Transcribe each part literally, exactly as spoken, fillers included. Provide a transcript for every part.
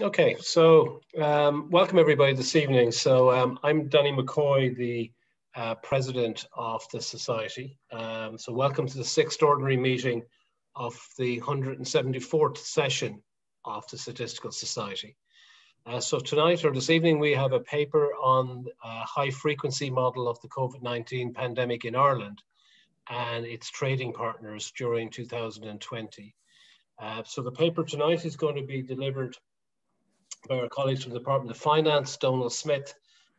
Okay, so um, welcome everybody this evening. So um, I'm Danny McCoy, the uh, president of the society. Um, so welcome to the sixth ordinary meeting of the one hundred seventy-fourth session of the Statistical Society. Uh, so tonight or this evening, we have a paper on a high frequency model of the COVID nineteen pandemic in Ireland and its trading partners during two thousand twenty. Uh, so the paper tonight is going to be delivered by our colleagues from the Department of Finance, Donal Smith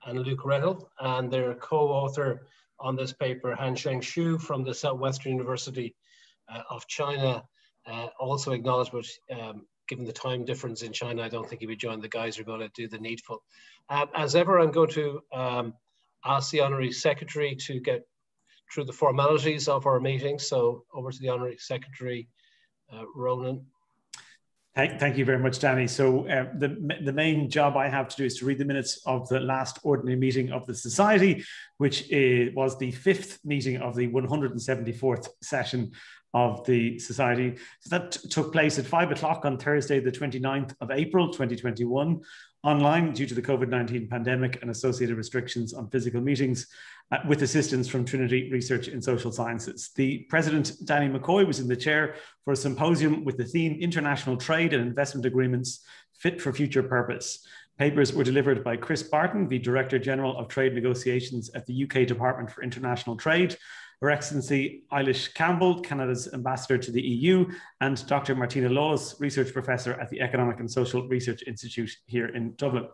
and Luke Rehill, and their co-author on this paper, Han Sheng Shu from the Southwestern University uh, of China, uh, also acknowledged, but um, given the time difference in China, I don't think he would join the guys who are going to do the needful. Um, as ever, I'm going to um, ask the Honorary Secretary to get through the formalities of our meeting. So over to the Honorary Secretary, uh, Ronan. Thank, thank you very much, Danny. So uh, the, the main job I have to do is to read the minutes of the last ordinary meeting of the Society, which is, was the fifth meeting of the one hundred seventy-fourth session of the Society. So that took place at five o'clock on Thursday, the twenty-ninth of April, twenty twenty-one, online due to the COVID nineteen pandemic and associated restrictions on physical meetings, uh, with assistance from Trinity Research in Social Sciences. The President, Danny McCoy, was in the chair for a symposium with the theme International Trade and Investment Agreements Fit for Future Purpose. Papers were delivered by Chris Barton, the Director General of Trade Negotiations at the U K Department for International Trade, Her Excellency Eilish Campbell, Canada's ambassador to the E U, and Doctor Martina Lawless, research professor at the Economic and Social Research Institute here in Dublin.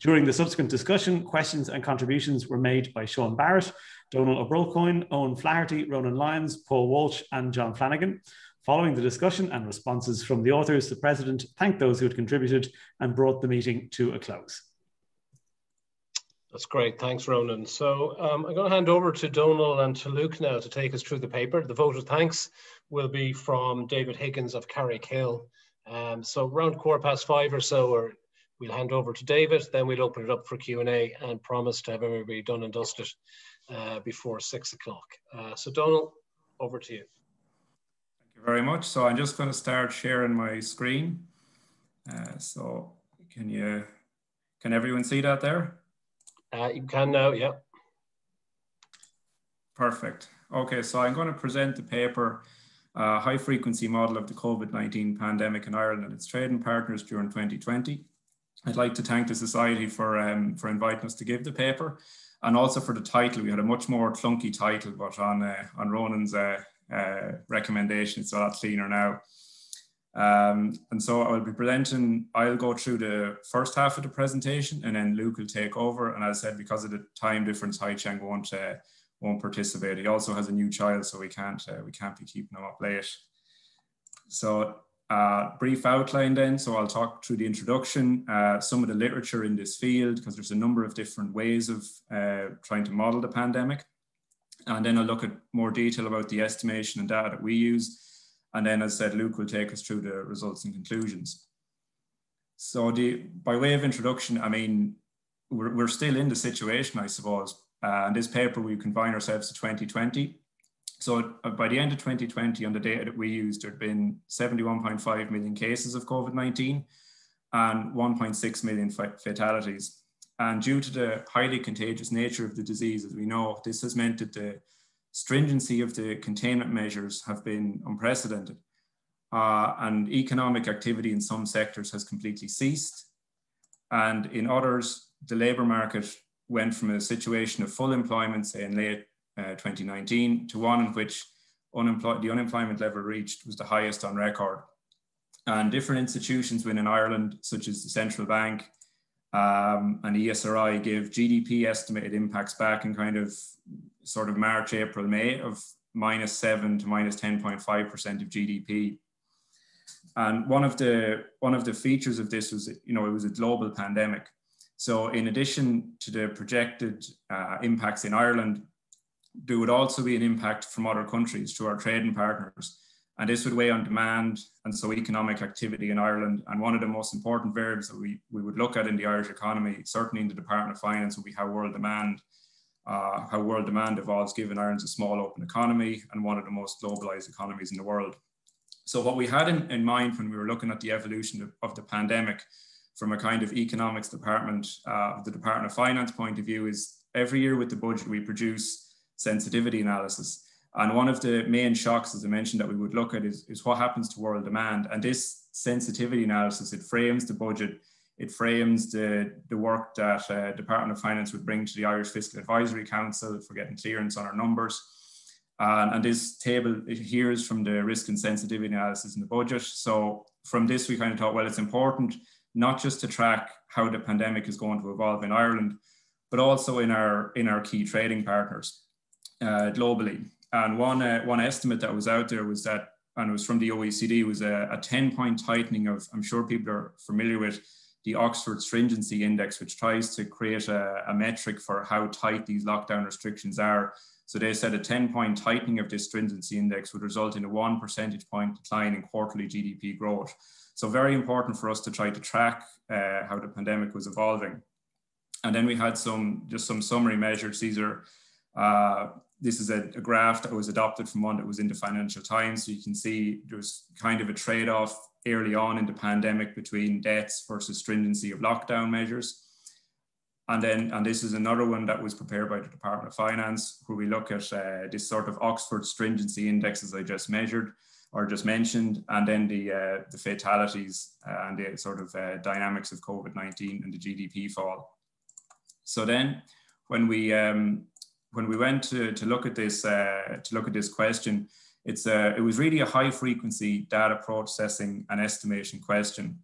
During the subsequent discussion, questions and contributions were made by Sean Barrett, Donal O'Brolcoin, Owen Flaherty, Ronan Lyons, Paul Walsh, and John Flanagan. Following the discussion and responses from the authors, the President thanked those who had contributed and brought the meeting to a close. That's great. Thanks, Ronan. So um, I'm going to hand over to Donal and to Luke now to take us through the paper. The vote of thanks will be from David Higgins of Carraig Hill. Um, so around quarter past five or so, or we'll hand over to David, then we'll open it up for Q and A and promise to have everybody done and dusted uh, before six o'clock. Uh, so Donal, over to you. Thank you very much. So I'm just going to start sharing my screen. Uh, so can you, can everyone see that there? Uh, you can now, yeah. Perfect. Okay, so I'm going to present the paper, uh, High Frequency Model of the COVID nineteen Pandemic in Ireland and its Trading Partners during twenty twenty. I'd like to thank the Society for, um, for inviting us to give the paper, and also for the title. We had a much more clunky title, but on, uh, on Ronan's uh, uh, recommendation, it's a lot cleaner now. Um, and so I'll be presenting, I'll go through the first half of the presentation and then Luke will take over. And as I said, because of the time difference, Hai Cheng won't, uh, won't participate. He also has a new child, so we can't, uh, we can't be keeping him up late. So uh, brief outline then. So I'll talk through the introduction, uh, some of the literature in this field, because there's a number of different ways of uh, trying to model the pandemic. And then I'll look at more detail about the estimation and data that we use. And then, as I said, Luke will take us through the results and conclusions. So the, by way of introduction, I mean, we're, we're still in the situation, I suppose. Uh, and this paper, we confine ourselves to twenty twenty. So by the end of twenty twenty, on the data that we used, there had been seventy-one point five million cases of COVID nineteen and one point six million fatalities. And due to the highly contagious nature of the disease, as we know, this has meant that the stringency of the containment measures have been unprecedented, uh, and economic activity in some sectors has completely ceased. And in others, the labour market went from a situation of full employment, say in late uh, twenty nineteen, to one in which unemployed, the unemployment level reached was the highest on record. And different institutions within Ireland, such as the Central Bank um, and E S R I, gave G D P estimated impacts back in kind of sort of March, April, May of minus seven to minus ten point five percent of G D P. And one of the one of the features of this was, you know, it was a global pandemic. So in addition to the projected uh, impacts in Ireland, there would also be an impact from other countries to our trading partners. And this would weigh on demand and so economic activity in Ireland. And one of the most important variables that we, we would look at in the Irish economy, certainly in the Department of Finance, would be how world demand Uh, how world demand evolves, given Ireland's a small open economy and one of the most globalized economies in the world. So what we had in, in mind when we were looking at the evolution of, of the pandemic from a kind of economics department, uh, the Department of Finance point of view, is every year with the budget, we produce sensitivity analysis. And one of the main shocks, as I mentioned, that we would look at is, is what happens to world demand. And this sensitivity analysis, it frames the budget, it frames the, the work that uh, Department of Finance would bring to the Irish Fiscal Advisory Council for getting clearance on our numbers. Uh, and this table here is from the risk and sensitivity analysis in the budget. So from this, we kind of thought, well, it's important not just to track how the pandemic is going to evolve in Ireland, but also in our, in our key trading partners uh, globally. And one, uh, one estimate that was out there was that, and it was from the O E C D, was a, a ten point tightening of, I'm sure people are familiar with, the Oxford stringency index, which tries to create a, a metric for how tight these lockdown restrictions are. So they said a ten point tightening of this stringency index would result in a one percentage point decline in quarterly G D P growth. So very important for us to try to track uh, how the pandemic was evolving. And then we had some, just some summary measures. These are, uh, this is a, a graph that was adopted from one that was in the Financial Times. So you can see there was kind of a trade-off early on in the pandemic between deaths versus stringency of lockdown measures. And then, and this is another one that was prepared by the Department of Finance, where we look at uh, this sort of Oxford stringency index, as I just measured or just mentioned, and then the, uh, the fatalities and the sort of uh, dynamics of COVID nineteen and the G D P fall. So then when we, um, when we went to, to look at this, uh, to look at this question, It's a, it was really a high frequency data processing and estimation question.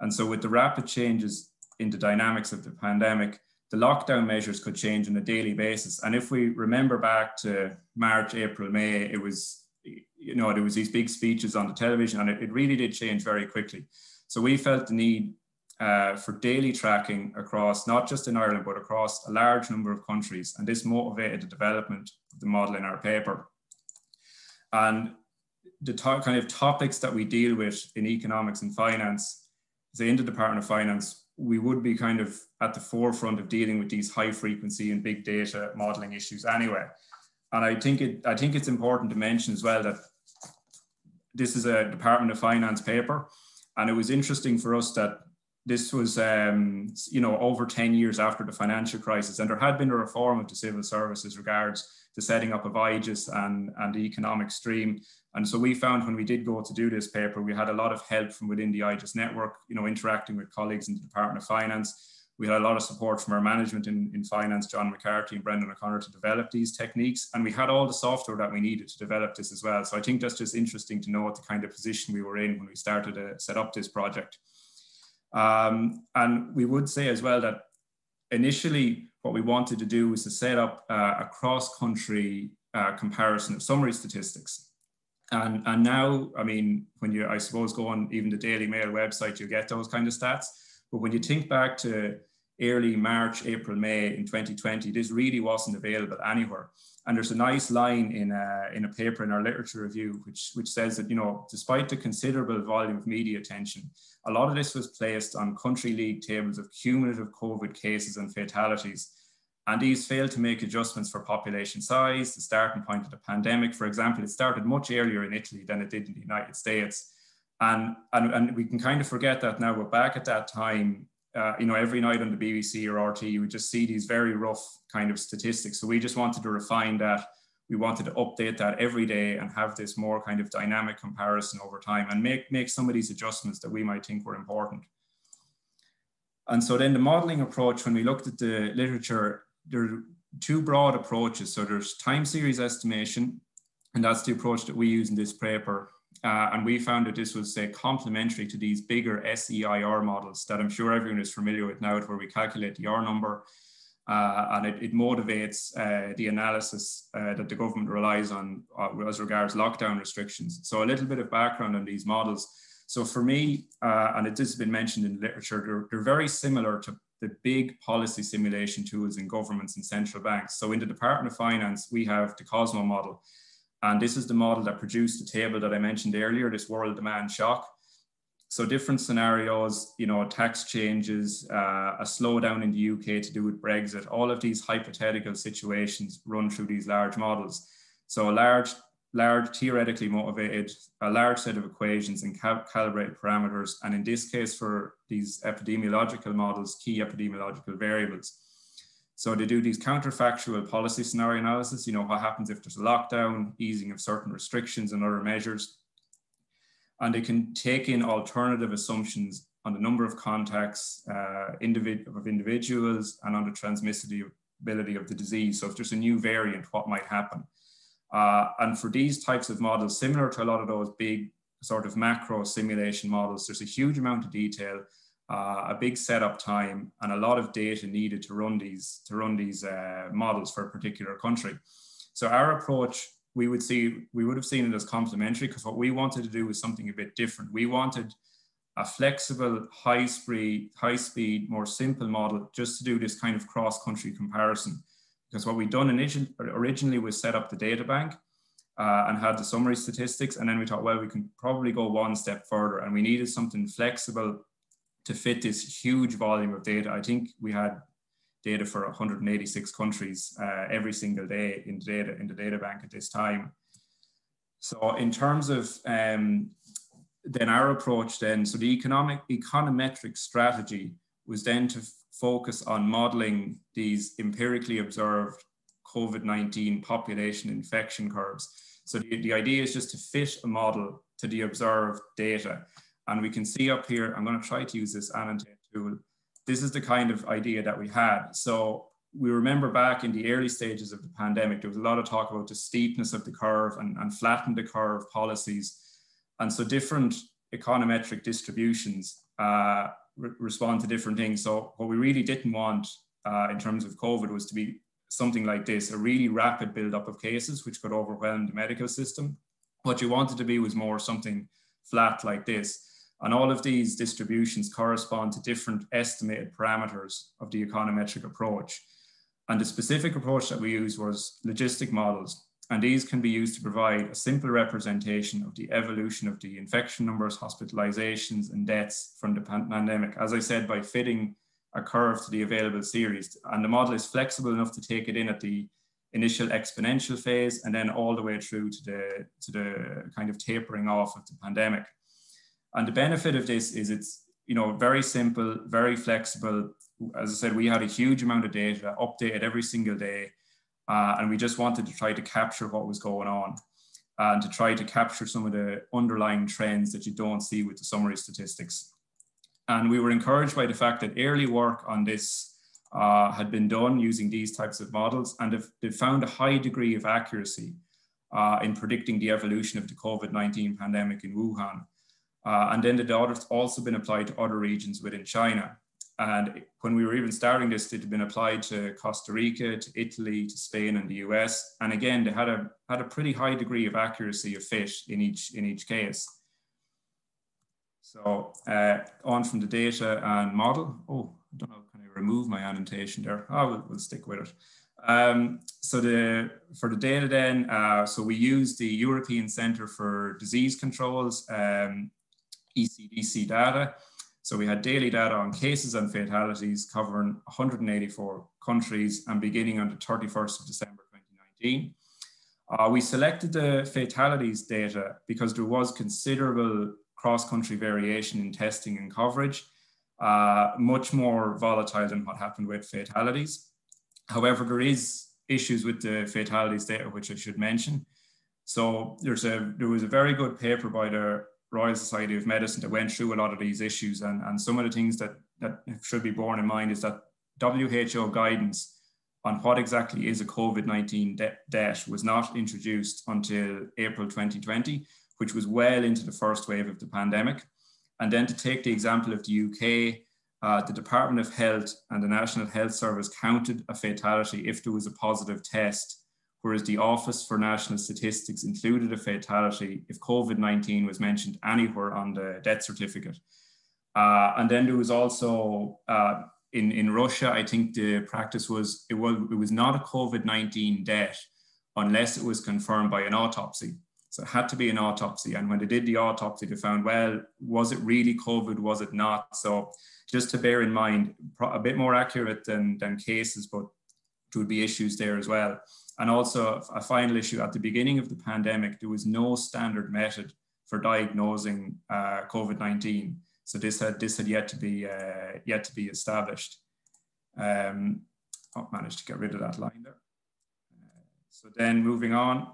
And so with the rapid changes in the dynamics of the pandemic, the lockdown measures could change on a daily basis. And if we remember back to March, April, May, it was, you know, there was these big speeches on the television, and it, it really did change very quickly. So we felt the need uh, for daily tracking across, not just in Ireland, but across a large number of countries. And this motivated the development of the model in our paper. And the top, kind of topics that we deal with in economics and finance, say in the Department of Finance, we would be kind of at the forefront of dealing with these high frequency and big data modeling issues anyway. And I think, it, I think it's important to mention as well that this is a Department of Finance paper. And it was interesting for us that this was, um, you know, over ten years after the financial crisis, and there had been a reform of the civil services regards the setting up of I G E S and, and the economic stream. And so we found when we did go to do this paper, we had a lot of help from within the I G E S network, you know, interacting with colleagues in the Department of Finance. We had a lot of support from our management in, in finance, John McCarthy and Brendan O'Connor, to develop these techniques. And we had all the software that we needed to develop this as well. So I think that's just interesting to know what the kind of position we were in when we started to set up this project. Um, and we would say as well that initially, what we wanted to do was to set up uh, a cross-country uh, comparison of summary statistics. And, and now, I mean, when you, I suppose, go on even the Daily Mail website, you get those kind of stats. But when you think back to early March, April, May in twenty twenty, this really wasn't available anywhere. And there's a nice line in a, in a paper in our literature review, which, which says that, you know, despite the considerable volume of media attention, a lot of this was placed on country league tables of cumulative COVID cases and fatalities. And these failed to make adjustments for population size, the starting point of the pandemic. For example, it started much earlier in Italy than it did in the United States. And, and, and we can kind of forget that now, but back at that time, Uh, you know, every night on the B B C or R T E, you would just see these very rough kind of statistics. So we just wanted to refine that. We wanted to update that every day and have this more kind of dynamic comparison over time and make, make some of these adjustments that we might think were important. And so then the modeling approach, when we looked at the literature, there are two broad approaches. So there's time series estimation, and that's the approach that we use in this paper. Uh, and we found that this was, say, complementary to these bigger S E I R models that I'm sure everyone is familiar with now, where we calculate the R number, uh, and it, it motivates uh, the analysis uh, that the government relies on uh, as regards lockdown restrictions. So a little bit of background on these models. So for me, uh, and it has been mentioned in the literature, they're, they're very similar to the big policy simulation tools in governments and central banks. So in the Department of Finance, we have the Cosmo model. And this is the model that produced the table that I mentioned earlier, this world demand shock. So different scenarios, you know, tax changes, uh, a slowdown in the U K to do with Brexit, all of these hypothetical situations run through these large models. So a large large theoretically motivated, a large set of equations and cal calibrated parameters, and in this case for these epidemiological models, key epidemiological variables. So they do these counterfactual policy scenario analysis, you know, what happens if there's a lockdown, easing of certain restrictions and other measures. And they can take in alternative assumptions on the number of contacts uh, individ of individuals and on the transmissibility of the disease. So if there's a new variant, what might happen? Uh, and for these types of models, similar to a lot of those big sort of macro simulation models, there's a huge amount of detail, uh, a big setup time, and a lot of data needed to run these, to run these uh, models for a particular country. So our approach, we would see, we would have seen it as complementary, because what we wanted to do was something a bit different. We wanted a flexible, high speed, high speed, more simple model just to do this kind of cross-country comparison. Because what we'd done initially, originally was set up the data bank uh, and had the summary statistics. And then we thought, well, we can probably go one step further. And we needed something flexible to fit this huge volume of data. I think we had data for one hundred eighty-six countries uh, every single day in the, data, in the data bank at this time. So in terms of um, then our approach then, so the economic econometric strategy was then to focus on modeling these empirically observed COVID nineteen population infection curves. So the, the idea is just to fit a model to the observed data. And we can see up here, I'm going to try to use this annotate tool. This is the kind of idea that we had. So we remember back in the early stages of the pandemic, there was a lot of talk about the steepness of the curve and, and flatten the curve policies. And so different econometric distributions uh, re respond to different things. So what we really didn't want uh, in terms of COVID was to be something like this, a really rapid buildup of cases, which could overwhelm the medical system. What you wanted to be was more something flat like this. And all of these distributions correspond to different estimated parameters of the econometric approach. And the specific approach that we used was logistic models. And these can be used to provide a simple representation of the evolution of the infection numbers, hospitalizations, and deaths from the pandemic, as I said, by fitting a curve to the available series. And the model is flexible enough to take it in at the initial exponential phase and then all the way through to the, to the kind of tapering off of the pandemic. And the benefit of this is it's, you know, very simple, very flexible. As I said, we had a huge amount of data updated every single day. Uh, and we just wanted to try to capture what was going on and to try to capture some of the underlying trends that you don't see with the summary statistics. And we were encouraged by the fact that early work on this uh, had been done using these types of models, and they found a high degree of accuracy uh, in predicting the evolution of the COVID nineteen pandemic in Wuhan. Uh, and then the data has also been applied to other regions within China. And when we were even starting this, it had been applied to Costa Rica, to Italy, to Spain, and the U S. And again, they had a had a pretty high degree of accuracy of fit in each in each case. So uh, on from the data and model. Oh, I don't know, can I remove my annotation there? Oh, we'll, we'll stick with it. Um, so the for the data then, uh, so we used the European Centre for Disease Control's um, E C D C data. So we had daily data on cases and fatalities covering one hundred eighty-four countries and beginning on the thirty-first of December twenty nineteen. Uh, we selected the fatalities data because there was considerable cross-country variation in testing and coverage, uh, much more volatile than what happened with fatalities. However, there is issues with the fatalities data, which I should mention. So there's a, there was a very good paper by the Royal Society of Medicine that went through a lot of these issues, and, and some of the things that, that should be borne in mind is that W H O guidance on what exactly is a COVID nineteen de death was not introduced until April twenty twenty, which was well into the first wave of the pandemic. And then to take the example of the U K, uh, the Department of Health and the National Health Service counted a fatality if there was a positive test, whereas the Office for National Statistics included a fatality if COVID nineteen was mentioned anywhere on the death certificate. Uh, and then there was also, uh, in, in Russia, I think the practice was it, was, it was not a COVID nineteen death unless it was confirmed by an autopsy. So it had to be an autopsy. And when they did the autopsy, they found, well, was it really COVID? Was it not? So just to bear in mind, a bit more accurate than, than cases, but there would be issues there as well. And also a final issue, at the beginning of the pandemic, there was no standard method for diagnosing uh, COVID nineteen. So this had, this had yet to be, uh, yet to be established. Um, I managed to get rid of that line there. Uh, so then moving on.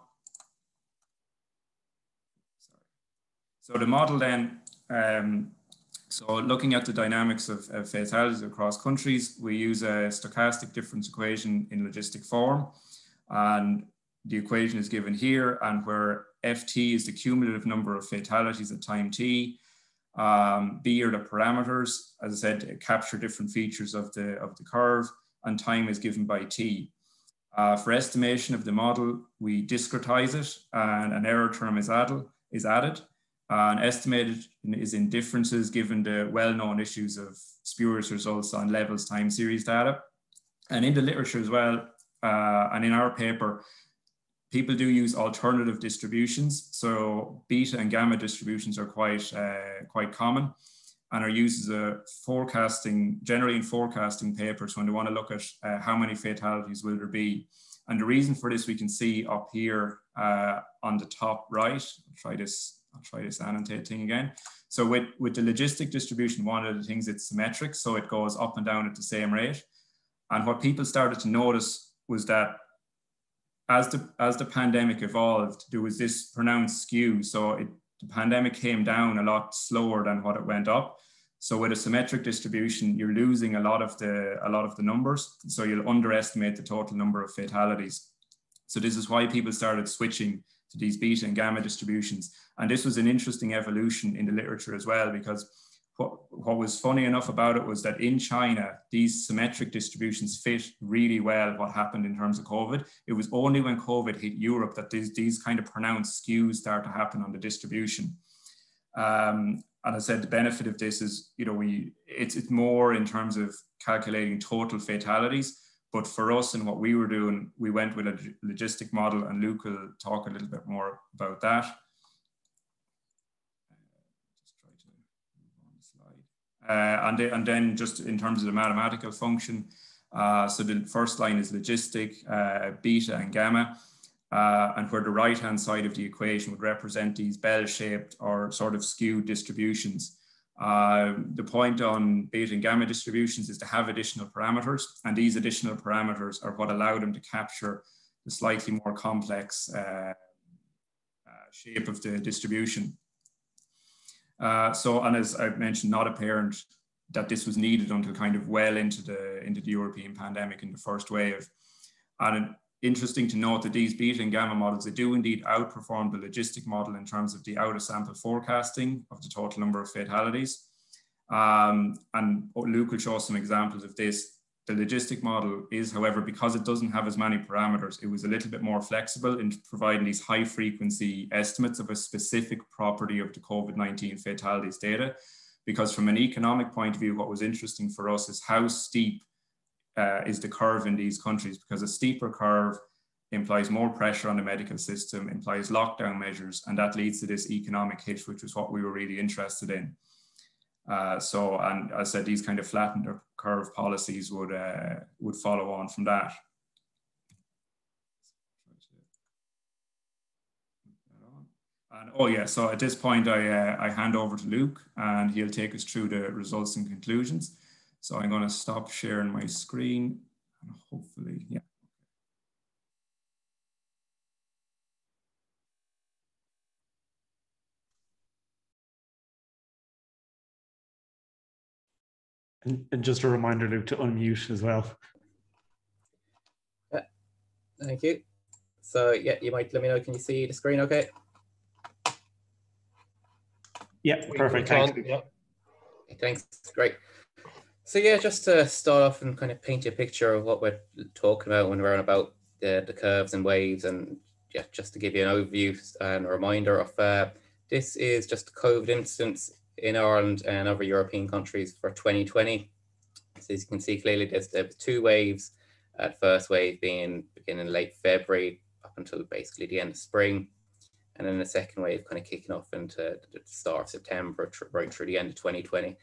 Sorry. So the model then, um, so looking at the dynamics of, of fatalities across countries, we use a stochastic difference equation in logistic form. And the equation is given here, and where F T is the cumulative number of fatalities at time T, um, B are the parameters, as I said, capture different features of the, of the curve, and time is given by T. Uh, for estimation of the model, we discretize it, and an error term is, added, is added, and estimated is in differences given the well-known issues of spurious results on levels time series data. And in the literature as well, uh, and in our paper, people do use alternative distributions. So beta and gamma distributions are quite, uh, quite common and are used as a forecasting, generally in forecasting papers when they want to look at uh, how many fatalities will there be. And the reason for this we can see up here uh, on the top right. I'll try this, I'll try this annotate thing again. So with, with the logistic distribution, one of the things, it's symmetric. So it goes up and down at the same rate. And what people started to notice was that As the, as the pandemic evolved, there was this pronounced skew. So it, the pandemic came down a lot slower than what it went up. So with a symmetric distribution, you're losing a lot of the, a lot of the numbers. So you'll underestimate the total number of fatalities. So this is why people started switching to these beta and gamma distributions. And this was an interesting evolution in the literature as well, because what, what was funny enough about it was that in China, these symmetric distributions fit really well what happened in terms of COVID. It was only when COVID hit Europe that these, these kind of pronounced skews start to happen on the distribution. Um, and I said the benefit of this is, you know, we it's, it's more in terms of calculating total fatalities. But for us and what we were doing, we went with a logistic model, and Luke will talk a little bit more about that. Uh, and, and then just in terms of the mathematical function, uh, so the first line is logistic, uh, beta and gamma, uh, and where the right-hand side of the equation would represent these bell-shaped or sort of skewed distributions. Uh, the point on beta and gamma distributions is to have additional parameters, and these additional parameters are what allow them to capture the slightly more complex uh, uh, shape of the distribution. Uh, so, and as I mentioned, not apparent that this was needed until kind of well into the into the European pandemic in the first wave. And interesting to note that these beta and gamma models, they do indeed outperform the logistic model in terms of the outer sample forecasting of the total number of fatalities. Um, and Luke will show some examples of this. The logistic model is, however, because it doesn't have as many parameters, it was a little bit more flexible in providing these high frequency estimates of a specific property of the COVID nineteen fatalities data. Because from an economic point of view, what was interesting for us is how steep uh, is the curve in these countries, because a steeper curve implies more pressure on the medical system, implies lockdown measures, and that leads to this economic hit, which was what we were really interested in. Uh, so, and as I said, these kind of flattened curve policies would uh, would follow on from that. And, oh yeah, so at this point, I, uh, I hand over to Luke, and he'll take us through the results and conclusions. So I'm going to stop sharing my screen, and hopefully, yeah. And just a reminder, Luke, to unmute as well. Yeah, thank you. So yeah, you might let me know. Can you see the screen okay? Yeah, perfect. Thanks. Yeah. Thanks, great. So yeah, just to start off and kind of paint a picture of what we're talking about when we're on about the, the curves and waves, and yeah, just to give you an overview and a reminder of uh, this is just COVID incidence in Ireland and other European countries for twenty twenty. So as you can see clearly, there's, there were two waves. Uh, first wave being beginning late February up until basically the end of spring. And then the second wave kind of kicking off into the start of September, right through the end of twenty twenty.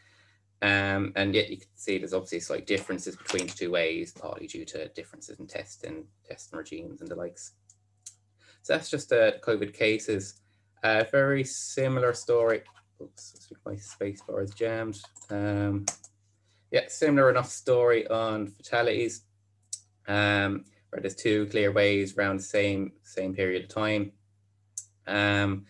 Um, and yet you can see there's obviously slight differences between the two ways, partly due to differences in testing, testing regimes and the likes. So that's just uh, the COVID cases. A uh, very similar story. Oops, my space bar is jammed. Um, yeah, similar enough story on fatalities, um, where there's two clear waves around the same, same period of time. Um,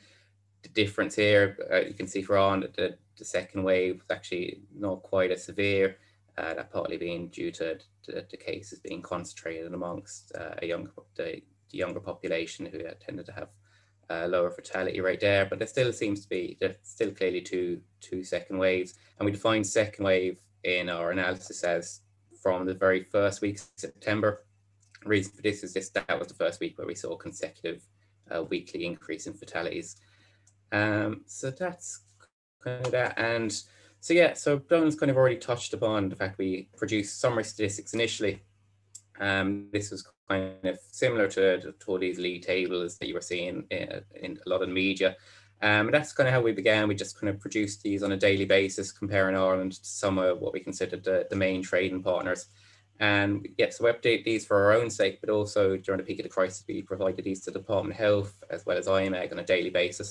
the difference here, uh, you can see for on the, the second wave was actually not quite as severe, uh, that partly being due to the, the cases being concentrated amongst uh, a young, the, the younger population who uh, tended to have Uh, lower fatality right there, but there still seems to be, there's still clearly two two second waves, and we define second wave in our analysis as from the very first week of September. The reason for this is this, that was the first week where we saw consecutive uh, weekly increase in fatalities. Um, so that's kind of that, and so yeah, so Donal's kind of already touched upon the fact we produced summary statistics initially. Um, this was kind of similar to, to these lead tables that you were seeing in, in a lot of the media. Um, and that's kind of how we began. We just kind of produced these on a daily basis, comparing Ireland to some of what we considered the, the main trading partners. And yeah, so we update these for our own sake, but also during the peak of the crisis, we provided these to the Department of Health as well as I M A G on a daily basis.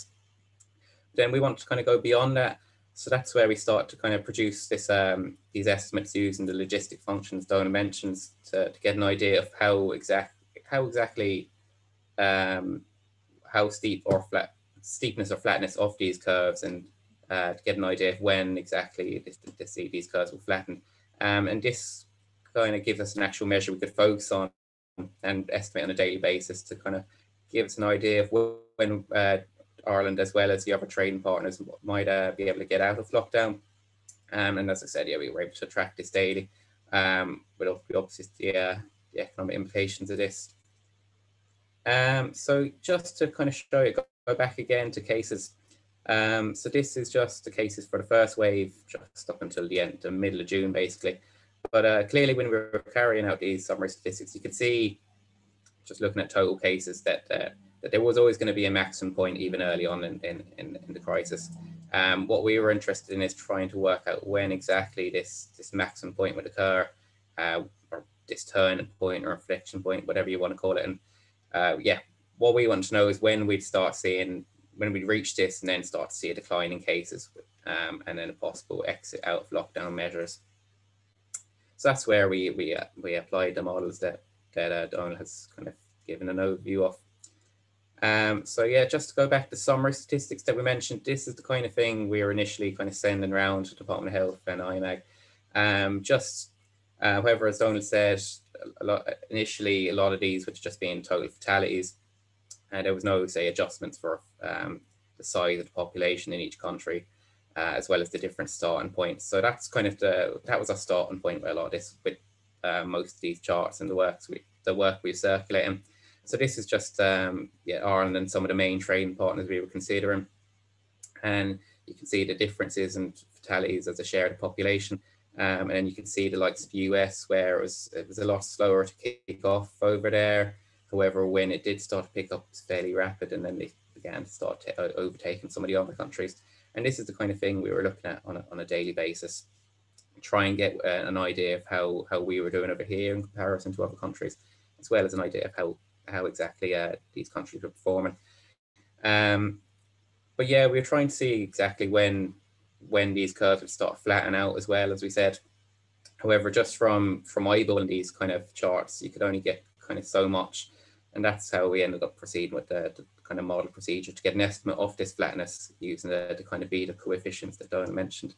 Then we want to kind of go beyond that. So that's where we start to kind of produce this, um, these estimates using the logistic functions Donal mentions to, to get an idea of how exact, how exactly, um, how steep or flat, steepness or flatness of these curves, and uh, to get an idea of when exactly this, this, these curves will flatten. Um, and this kind of gives us an actual measure we could focus on and estimate on a daily basis to kind of give us an idea of when uh, Ireland, as well as the other trading partners, might uh, be able to get out of lockdown. Um, and as I said, yeah, we were able to track this daily, um, but obviously the, uh, the economic implications of this. Um, so just to kind of show you, go back again to cases. Um, so this is just the cases for the first wave, just up until the end, the middle of June, basically. But uh, clearly when we were carrying out these summary statistics, you could see, just looking at total cases, that uh, that there was always going to be a maximum point even early on in, in, in, in the crisis. Um, what we were interested in is trying to work out when exactly this, this maximum point would occur, uh, or this turning point or inflection point, whatever you want to call it. And uh, yeah, what we want to know is when we'd start seeing, when we'd reach this and then start to see a decline in cases, um, and then a possible exit out of lockdown measures. So that's where we, we, uh, we applied the models that, that uh, Donal has kind of given an overview of. Um, so yeah, just to go back to summary statistics that we mentioned, this is the kind of thing we were initially kind of sending around to Department of Health and I M A G. Um, just, uh, however, as Donal said, a lot, initially a lot of these would just being total fatalities, and there was no, say, adjustments for um, the size of the population in each country, uh, as well as the different starting points. So that's kind of the, that was our starting point where a lot of this, with uh, most of these charts and the works, we, the work we've circulated. So this is just um, yeah, Ireland and some of the main trading partners we were considering. And you can see the differences in fatalities as a share of the population. Um, and then you can see the likes of the U S, where it was, it was a lot slower to kick off over there. However, when it did start to pick up, it was fairly rapid, and then they began to start overtaking some of the other countries. And this is the kind of thing we were looking at on a, on a daily basis, try and get an idea of how, how we were doing over here in comparison to other countries, as well as an idea of how how exactly uh, these countries were performing. Um, but yeah, we were trying to see exactly when when these curves would start flattening out as well, as we said. However, just from, from eyeballing these kind of charts, you could only get kind of so much. And that's how we ended up proceeding with the, the kind of model procedure to get an estimate of this flatness using the, the kind of beta coefficients that Donal mentioned.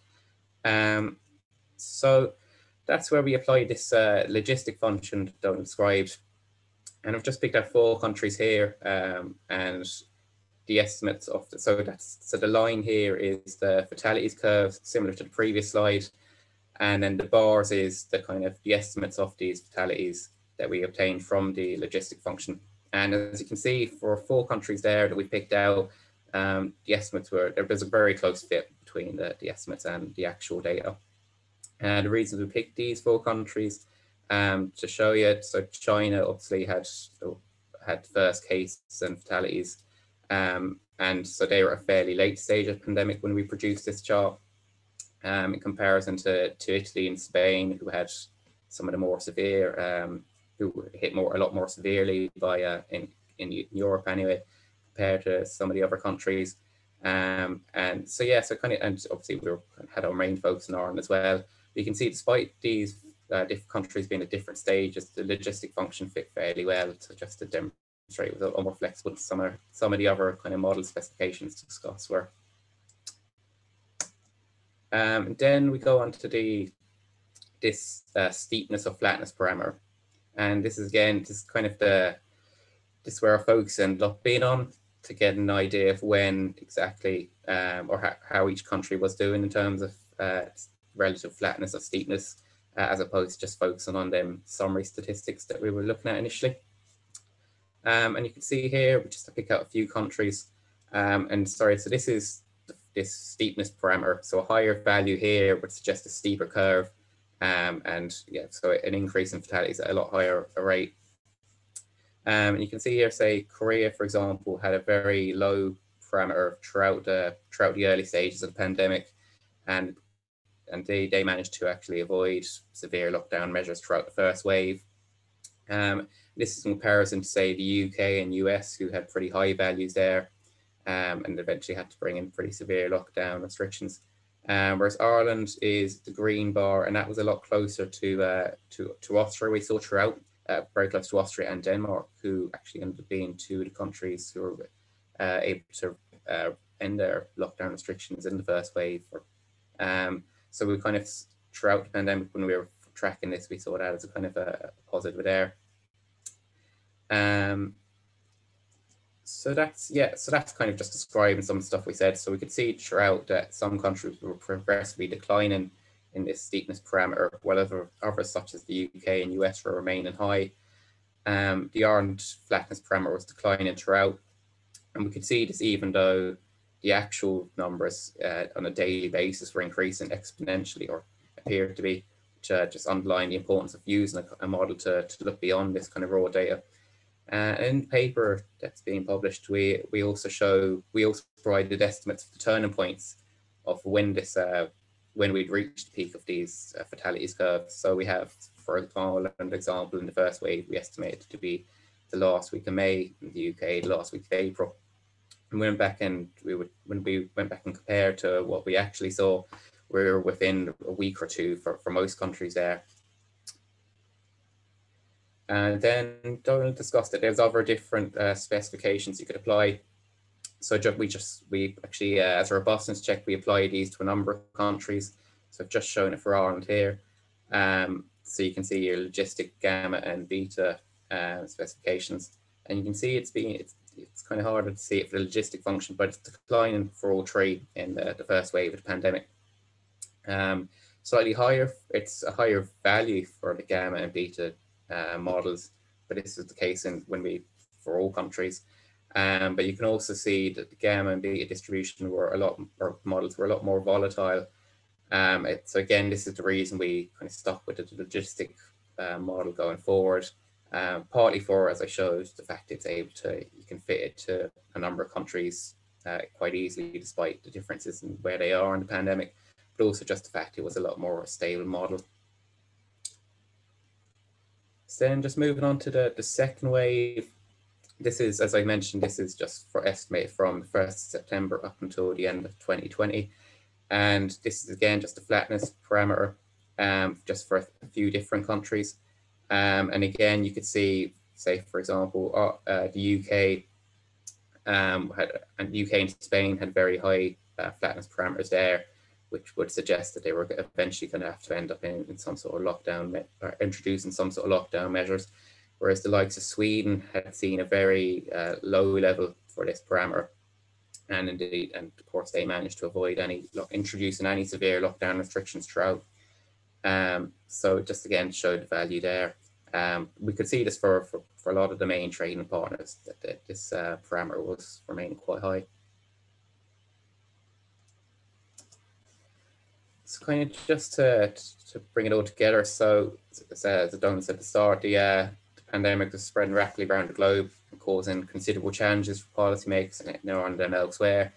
Um, so that's where we applied this uh, logistic function that Donal described. And I've just picked out four countries here, um, and the estimates of the, so that's, so the line here is the fatalities curves, similar to the previous slide, and then the bars is the kind of the estimates of these fatalities that we obtained from the logistic function. And as you can see, for four countries there that we picked out, um, the estimates were, there was a very close fit between the, the estimates and the actual data. And the reason we picked these four countries, Um, to show you, so China obviously had had first cases and fatalities, um, and so they were at a fairly late stage of the pandemic when we produced this chart. um, in comparison to, to Italy and Spain, who had some of the more severe, um, who were hit more a lot more severely by uh, in, in Europe anyway, compared to some of the other countries. Um, and so, yeah, so kind of, and obviously we were, had our main focus in Ireland as well. But you can see, despite these uh, different countries being at different stages, the logistic function fit fairly well to just to demonstrate it was a lot more flexible than some of, some of the other kind of model specifications discussed were. Um, and then we go on to the, this uh, steepness or flatness parameter. And this is again, just kind of the, this is where our focus ended up being on, to get an idea of when exactly um, or ha how each country was doing in terms of uh, relative flatness or steepness, uh, as opposed to just focusing on them summary statistics that we were looking at initially. Um, and you can see here, just to pick out a few countries, um, and sorry, so this is this steepness parameter. So a higher value here would suggest a steeper curve, um, and yeah, so an increase in fatalities at a lot higher rate. Um, and you can see here, say Korea, for example, had a very low parameter throughout the throughout the early stages of the pandemic, and and they they managed to actually avoid severe lockdown measures throughout the first wave. Um, this is in comparison to say the U K and U S, who had pretty high values there, um, and eventually had to bring in pretty severe lockdown restrictions. Um, whereas Ireland is the green bar, and that was a lot closer to uh, to to Austria. We saw throughout. Uh, very close to Austria and Denmark, who actually ended up being two of the countries who were uh, able to uh, end their lockdown restrictions in the first wave. Or, um, so we kind of, throughout the pandemic, when we were tracking this, we saw that as a kind of a positive there. Um, so that's, yeah, so that's kind of just describing some stuff we said. So we could see throughout that some countries were progressively declining in this steepness parameter, while other, others such as the U K and U S were remaining high. Um, the Ireland flatness parameter was declining throughout, and we could see this even though the actual numbers uh, on a daily basis were increasing exponentially, or appeared to be, which uh, just underlined the importance of using a, a model to, to look beyond this kind of raw data. Uh, in the paper that's being published, we we also show we also provided estimates of the turning points of when this. Uh, when we'd reached the peak of these uh, fatalities curves. So we have, for example, an example in the first wave, we estimated to be the last week of May, in the U K, the last week of April. And we went back and we would, when we went back and compared to what we actually saw, we were within a week or two for, for most countries there. And then Donal discussed that there's other different uh, specifications you could apply. So we just, we actually, uh, as a robustness check, we apply these to a number of countries. So I've just shown it for Ireland here. Um, so you can see your logistic gamma and beta uh, specifications. And you can see it's being, it's, it's kind of harder to see it for the logistic function, but it's declining for all three in the, the first wave of the pandemic. Um, slightly higher, it's a higher value for the gamma and beta uh, models, but this is the case in, when we, for all countries. Um, but you can also see that the gamma and beta distribution were a lot, or models were a lot more volatile. Um, it, so again, this is the reason we kind of stuck with the logistic uh, model going forward, um, partly for, as I showed, the fact it's able to, you can fit it to a number of countries uh, quite easily, despite the differences in where they are in the pandemic, but also just the fact it was a lot more stable model. So then just moving on to the, the second wave. This is, as I mentioned, this is just for estimate from the first of September up until the end of twenty twenty. And this is again, just a flatness parameter, um, just for a few different countries. Um, and again, you could see, say, for example, uh, the U K um, had, and U K and Spain had very high uh, flatness parameters there, which would suggest that they were eventually going to have to end up in, in some sort of lockdown, or introducing some sort of lockdown measures. Whereas the likes of Sweden had seen a very uh, low level for this parameter, and indeed, and of course, they managed to avoid any introducing any severe lockdown restrictions throughout. Um, so it just again showed the value there. Um, we could see this for, for for a lot of the main trading partners that, that this uh, parameter was remaining quite high. So kind of just to to bring it all together. So as, as Donal said at the start, the uh, pandemic was spreading rapidly around the globe and causing considerable challenges for policymakers in Ireland and elsewhere,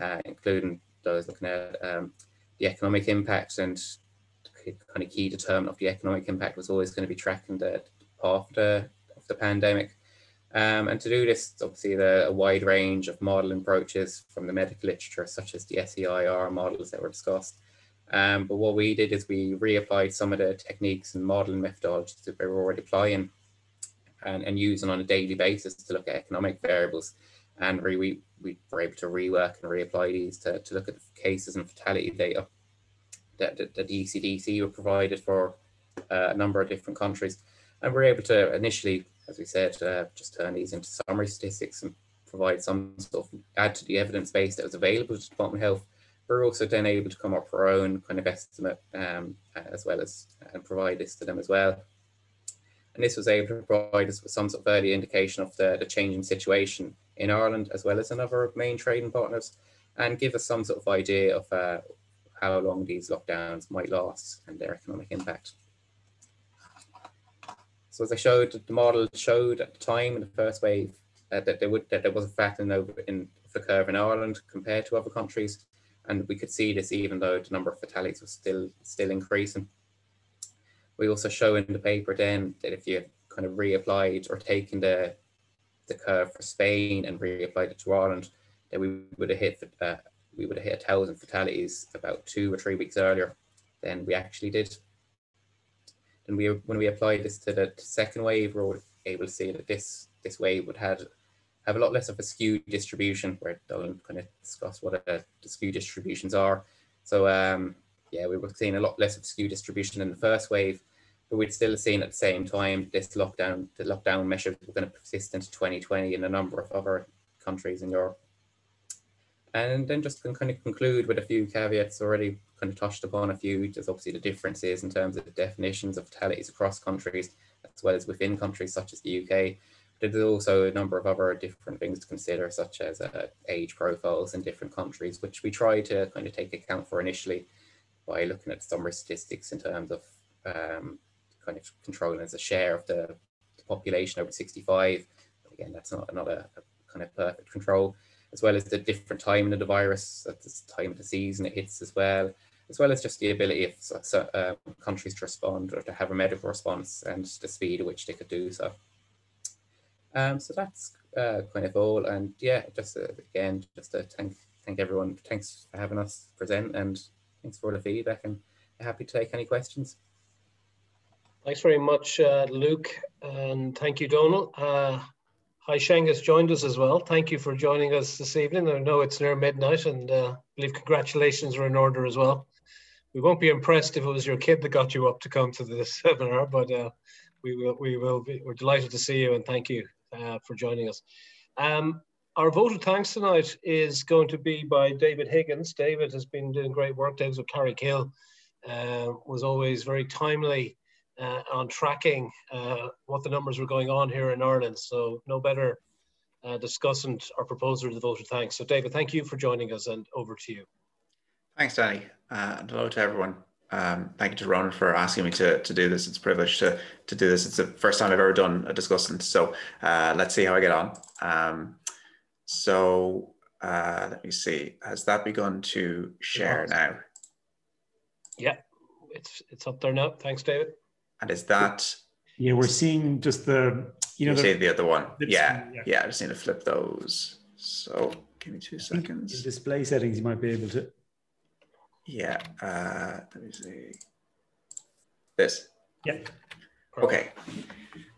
uh, including those looking at um, the economic impact, and kind of key determinant of the economic impact was always going to be tracking the path of the, of the pandemic. Um, and to do this, obviously, the, a wide range of modelling approaches from the medical literature, such as the S E I R models that were discussed. Um, but what we did is we reapplied some of the techniques and modelling methodologies that we were already applying and, and using on a daily basis to look at economic variables. And re, we, we were able to rework and reapply these to, to look at cases and fatality data that, that, that the E C D C were provided for uh, a number of different countries. And we were able to initially, as we said, uh, just turn these into summary statistics and provide some sort of add to the evidence base that was available to the Department of Health. We're also then able to come up with our own kind of estimate um, as well as and provide this to them as well. And this was able to provide us with some sort of early indication of the, the changing situation in Ireland as well as in other main trading partners, and give us some sort of idea of uh, how long these lockdowns might last and their economic impact. So as I showed, the model showed at the time in the first wave uh, that there would that there was a flattening over in the curve in Ireland compared to other countries, and we could see this even though the number of fatalities was still still increasing. We also show in the paper then that if you kind of reapplied or taken the the curve for Spain and reapplied it to Ireland, that we would have hit uh, we would have hit a thousand fatalities about two or three weeks earlier than we actually did. And we, when we applied this to the second wave, we were able to see that this this wave would have, have a lot less of a skewed distribution, where Donal kind of discussed what a, the skewed distributions are. So um, yeah, we were seeing a lot less of a skewed distribution in the first wave, but we'd still seen at the same time this lockdown, the lockdown measures were going to persist into twenty twenty in a number of other countries in Europe. And then just can kind of conclude with a few caveats already kind of touched upon a few. There's obviously the differences in terms of the definitions of fatalities across countries, as well as within countries such as the U K. But there's also a number of other different things to consider, such as uh, age profiles in different countries, which we try to kind of take account for initially by looking at summary statistics in terms of um, kind of controlling as a share of the, the population over sixty-five. But again, that's not, not a, a kind of perfect control, as well as the different timing of the virus, at the time of the season it hits as well, as well as just the ability of so, uh, countries to respond or to have a medical response and the speed at which they could do so. Um, so that's uh, kind of all. And yeah, just uh, again, just to thank, thank everyone. Thanks for having us present, and thanks for all the feedback, and happy to take any questions. Thanks very much, uh, Luke, and thank you, Donal. Uh, Hai Sheng has joined us as well. Thank you for joining us this evening. I know it's near midnight, and I uh, believe congratulations are in order as well. We won't be impressed if it was your kid that got you up to come to this seminar, but uh, we will, we will be, we're delighted to see you, and thank you uh, for joining us. Um, our vote of thanks tonight is going to be by David Higgins. David has been doing great work. David's with Carraig Hill, uh, was always very timely Uh, on tracking uh, what the numbers were going on here in Ireland. So no better uh, discussant or proposer of the vote of thanks. So David, thank you for joining us, and over to you. Thanks, Danny, uh, and hello to everyone. Um, thank you to Ronan for asking me to, to do this. It's a privilege to, to do this. It's the first time I've ever done a discussant. So uh, let's see how I get on. Um, so uh, let me see, has that begun to share now? Yeah, it's, it's up there now. Thanks, David. And is that? Yeah, we're seeing just the, you know, the, the other one. Yeah, yeah, yeah, I just need to flip those. So give me two seconds. In display settings, you might be able to. Yeah, uh, let me see. This. Yeah. Okay,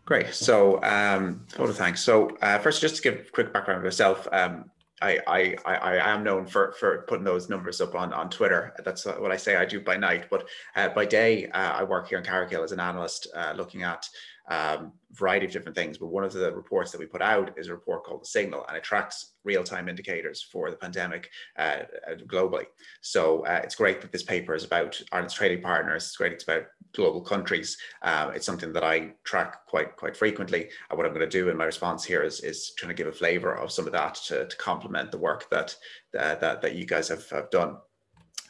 great. So, um, vote of thanks. So uh, first, just to give a quick background of myself, um, I, I, I, I am known for, for putting those numbers up on, on Twitter. That's what I say I do by night, but uh, by day, uh, I work here in Carraig Hill as an analyst uh, looking at um, a variety of different things. But one of the reports that we put out is a report called The Signal, and it tracks real-time indicators for the pandemic uh, globally. So uh, it's great that this paper is about Ireland's trading partners. It's great it's about global countries. Uh, it's something that I track quite quite frequently. And what I'm going to do in my response here is, is trying to give a flavour of some of that to, to complement the work that, uh, that, that you guys have, have done.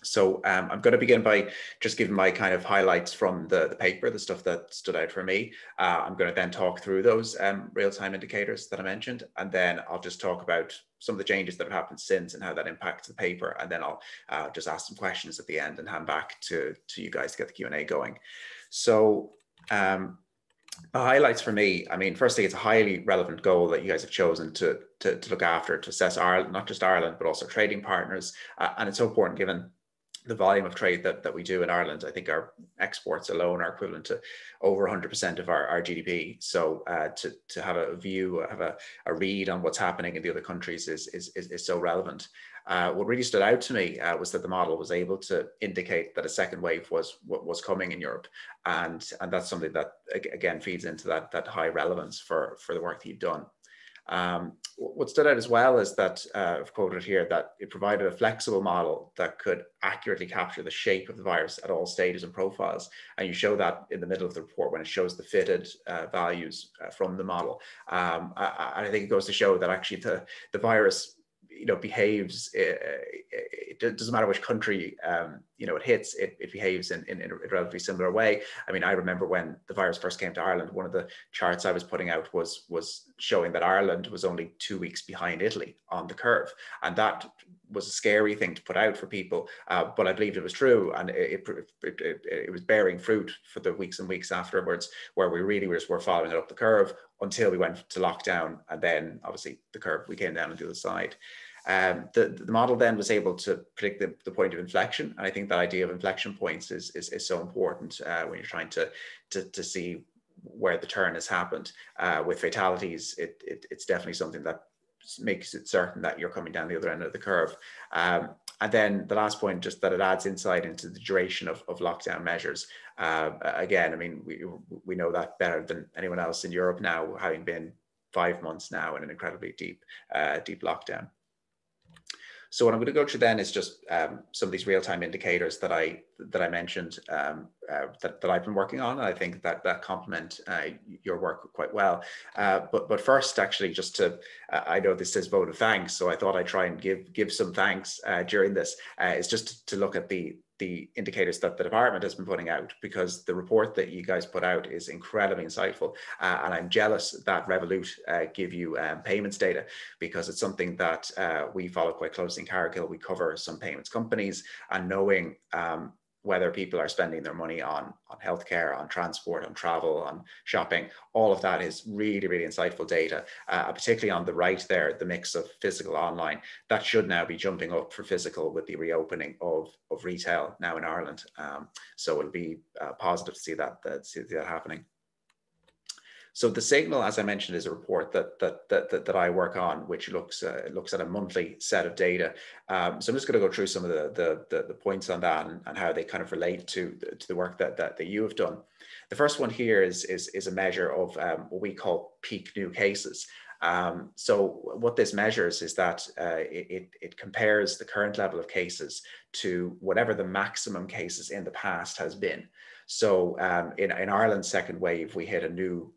So um, I'm going to begin by just giving my kind of highlights from the, the paper, the stuff that stood out for me. Uh, I'm going to then talk through those um, real-time indicators that I mentioned, and then I'll just talk about some of the changes that have happened since and how that impacts the paper. And then I'll uh, just ask some questions at the end and hand back to, to you guys to get the Q and A going. So um, the highlights for me, I mean, firstly, it's a highly relevant goal that you guys have chosen to, to, to look after, to assess Ireland, not just Ireland, but also trading partners. Uh, and it's so important given the volume of trade that, that we do in Ireland. I think our exports alone are equivalent to over one hundred percent of our, our G D P. So uh, to, to have a view, have a, a read on what's happening in the other countries is, is, is, is so relevant. Uh, what really stood out to me uh, was that the model was able to indicate that a second wave was was coming in Europe. And, and that's something that, again, feeds into that, that high relevance for, for the work that you've done. Um, what stood out as well is that, uh, I've quoted here, that it provided a flexible model that could accurately capture the shape of the virus at all stages and profiles. And you show that in the middle of the report when it shows the fitted uh, values uh, from the model. Um, I, I think it goes to show that actually the, the virus, you know, behaves, it, it, it doesn't matter which country, um, you know, it hits, it, it behaves in, in, in a relatively similar way. I mean, I remember when the virus first came to Ireland, one of the charts I was putting out was, was showing that Ireland was only two weeks behind Italy on the curve. And that was a scary thing to put out for people, uh, but I believed it was true. And it, it, it, it was bearing fruit for the weeks and weeks afterwards, where we really were, just were following it up the curve until we went to lockdown. And then obviously the curve, we came down on the other side. Um, the, the model then was able to predict the, the point of inflection. And I think that idea of inflection points is, is, is so important uh, when you're trying to, to, to see where the turn has happened. Uh, with fatalities, it, it, it's definitely something that makes it certain that you're coming down the other end of the curve. Um, and then the last point, just that it adds insight into the duration of, of lockdown measures. Uh, again, I mean, we, we know that better than anyone else in Europe now, having been five months now in an incredibly deep, uh, deep lockdown. So what I'm going to go through then is just um, some of these real-time indicators that I that I mentioned um, uh, that, that I've been working on, and I think that that complement uh, your work quite well. Uh, but but first, actually, just to uh, I know this is vote of thanks, so I thought I'd try and give give some thanks uh, during this. Uh, is just to look at the. the indicators that the department has been putting out, because the report that you guys put out is incredibly insightful. Uh, and I'm jealous that Revolut uh, give you um, payments data, because it's something that uh, we follow quite closely in Carraig Hill. We cover some payments companies, and knowing um, whether people are spending their money on, on healthcare, on transport, on travel, on shopping, all of that is really, really insightful data, uh, particularly on the right there, the mix of physical online. That should now be jumping up for physical with the reopening of, of retail now in Ireland. Um, so it'll be uh, positive to see that, that, see that happening. So the signal, as I mentioned, is a report that that that that, that I work on, which looks uh, looks at a monthly set of data. Um, so I'm just going to go through some of the the, the, the points on that and, and how they kind of relate to the, to the work that, that that you have done. The first one here is is is a measure of um, what we call peak new cases. Um, so what this measures is that uh, it, it compares the current level of cases to whatever the maximum cases in the past has been. So um, in in Ireland's second wave, we hit a new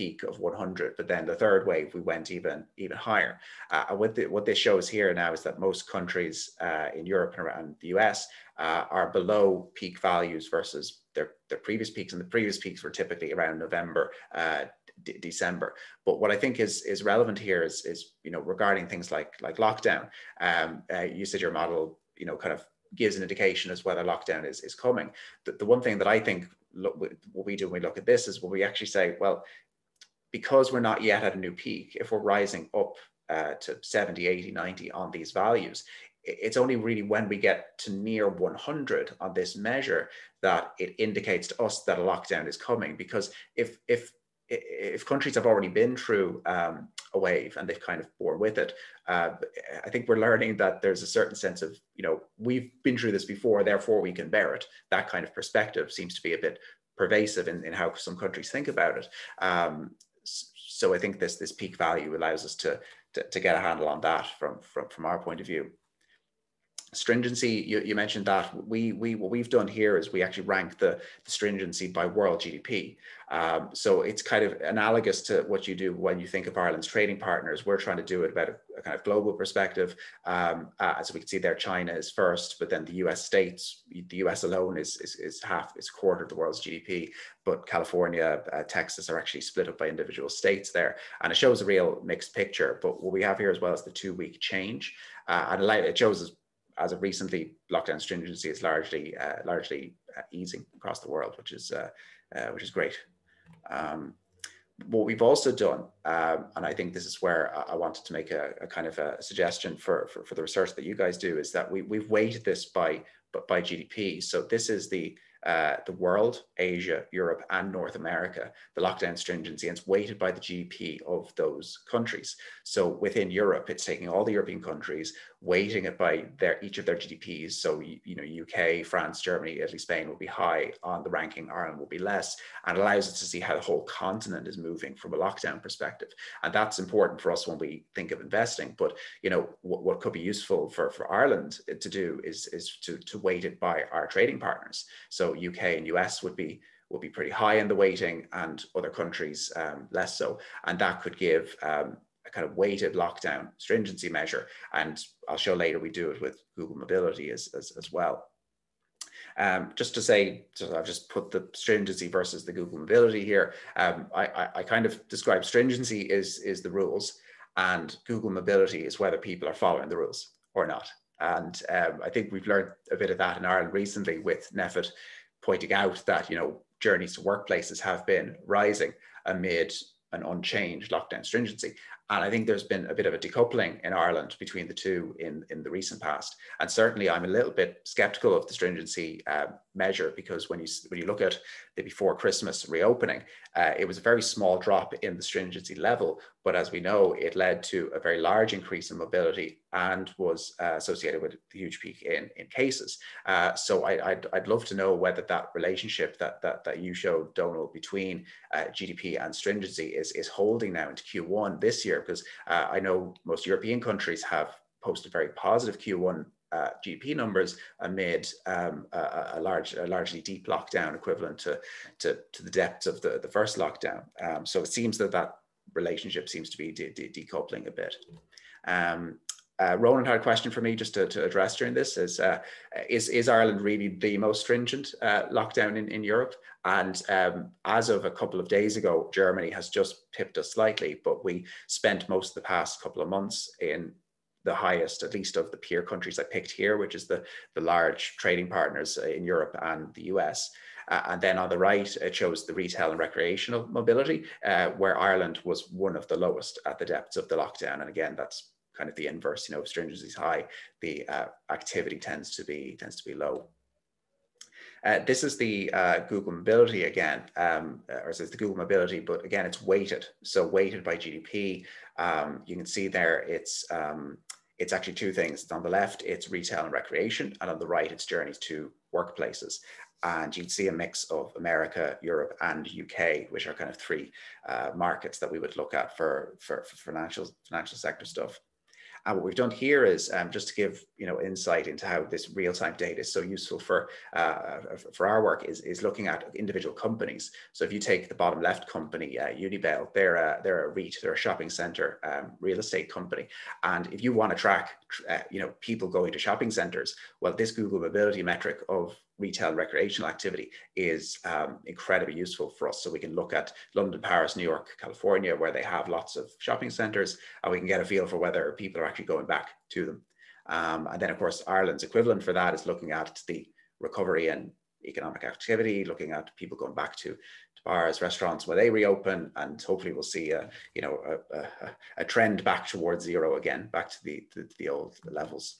peak of one hundred, but then the third wave we went even even higher. Uh, what, the, what this shows here now is that most countries uh, in Europe and around the U S uh, are below peak values versus their, their previous peaks, and the previous peaks were typically around November, uh, D December. But what I think is is relevant here is is you know regarding things like like lockdown. Um, uh, you said your model you know kind of gives an indication as whether lockdown is is coming. The, the one thing that I think look, what we do when we look at this is what we actually say, well, because we're not yet at a new peak, if we're rising up uh, to seventy, eighty, ninety on these values, it's only really when we get to near one hundred on this measure that it indicates to us that a lockdown is coming. Because if if if countries have already been through um, a wave and they've kind of borne with it, uh, I think we're learning that there's a certain sense of, you know, we've been through this before, therefore we can bear it. That kind of perspective seems to be a bit pervasive in, in how some countries think about it. Um, So I think this, this peak value allows us to, to, to get a handle on that from, from, from our point of view. stringency, you, you mentioned that. We we what we've done here is we actually rank the, the stringency by world G D P. Um, so it's kind of analogous to what you do when you think of Ireland's trading partners. We're trying to do it about a, a kind of global perspective. Um, uh, as we can see there, China is first, but then the U S states, the U S alone is is, is half, is a quarter of the world's G D P. But California, uh, Texas are actually split up by individual states there. And it shows a real mixed picture. But what we have here as well is the two week change. Uh, and it shows us, as of recently, lockdown stringency is largely uh, largely uh, easing across the world, which is uh, uh, which is great. Um, what we've also done, um, and I think this is where I wanted to make a, a kind of a suggestion for, for for the research that you guys do, is that we we've weighted this by by G D P. So this is the uh, the world, Asia, Europe, and North America, the lockdown stringency, and it's weighted by the G D P of those countries. So within Europe, it's taking all the European countries, weighting it by their each of their G D Ps. So, you know, U K, France, Germany, Italy, Spain will be high on the ranking, Ireland will be less, and allows us to see how the whole continent is moving from a lockdown perspective. And that's important for us when we think of investing. But, you know, what, what could be useful for, for Ireland to do is, is to, to weight it by our trading partners. So U K and U S would be would be pretty high in the weighting, and other countries um, less so. And that could give um, a kind of weighted lockdown stringency measure. And I'll show later, we do it with Google mobility as, as, as well. Um, just to say, so I've just put the stringency versus the Google mobility here. Um, I, I, I kind of describe stringency is, is the rules, and Google mobility is whether people are following the rules or not. And um, I think we've learned a bit of that in Ireland recently, with NEFIT pointing out that, you know, journeys to workplaces have been rising amid an unchanged lockdown stringency. And I think there's been a bit of a decoupling in Ireland between the two in, in the recent past. And certainly I'm a little bit sceptical of the stringency uh, measure, because when you, when you look at the before Christmas reopening, uh, it was a very small drop in the stringency level. But as we know, it led to a very large increase in mobility and was uh, associated with a huge peak in, in cases. Uh, so I, I'd, I'd love to know whether that relationship that, that, that you showed, Donal, between uh, G D P and stringency is, is holding now into Q one this year, because uh, I know most European countries have posted very positive Q one uh, G D P numbers amid um, a, a large, a largely deep lockdown, equivalent to, to, to the depths of the, the first lockdown. Um, so it seems that that relationship seems to be de de decoupling a bit. Um, uh, Ronan had a question for me just to, to address during this, is, uh, is, is Ireland really the most stringent uh, lockdown in, in Europe? And um, as of a couple of days ago, Germany has just pipped us slightly, but we spent most of the past couple of months in the highest, at least of the peer countries I picked here, which is the, the large trading partners in Europe and the U S. Uh, and then on the right, it shows the retail and recreational mobility, uh, where Ireland was one of the lowest at the depths of the lockdown. And again, that's kind of the inverse. You know, if stringency is high, the uh, activity tends to be tends to be low. Uh, this is the uh, Google mobility again, um, or so it's the Google mobility, but again, it's weighted. So weighted by G D P. Um, you can see there, it's um, it's actually two things. On the left, it's retail and recreation, and on the right, it's journeys to workplaces. And you'd see a mix of America, Europe, and U K, which are kind of three uh, markets that we would look at for, for, for financial, financial sector stuff. And what we've done here is um, just to give, you know, insight into how this real-time data is so useful for, uh, for our work, is, is looking at individual companies. So if you take the bottom left company, uh, Unibel, they're a, they're a REIT, they're a shopping center um, real estate company. And if you want to track, uh, you know, people going to shopping centers, well, this Google mobility metric of retail and recreational activity is um, incredibly useful for us. So we can look at London, Paris, New York, California, where they have lots of shopping centers, and we can get a feel for whether people are actually going back to them. Um, and then, of course, Ireland's equivalent for that is looking at the recovery and economic activity, looking at people going back to, to bars, restaurants where they reopen, and hopefully we'll see a, you know, a, a, a trend back towards zero again, back to the, the, the old levels.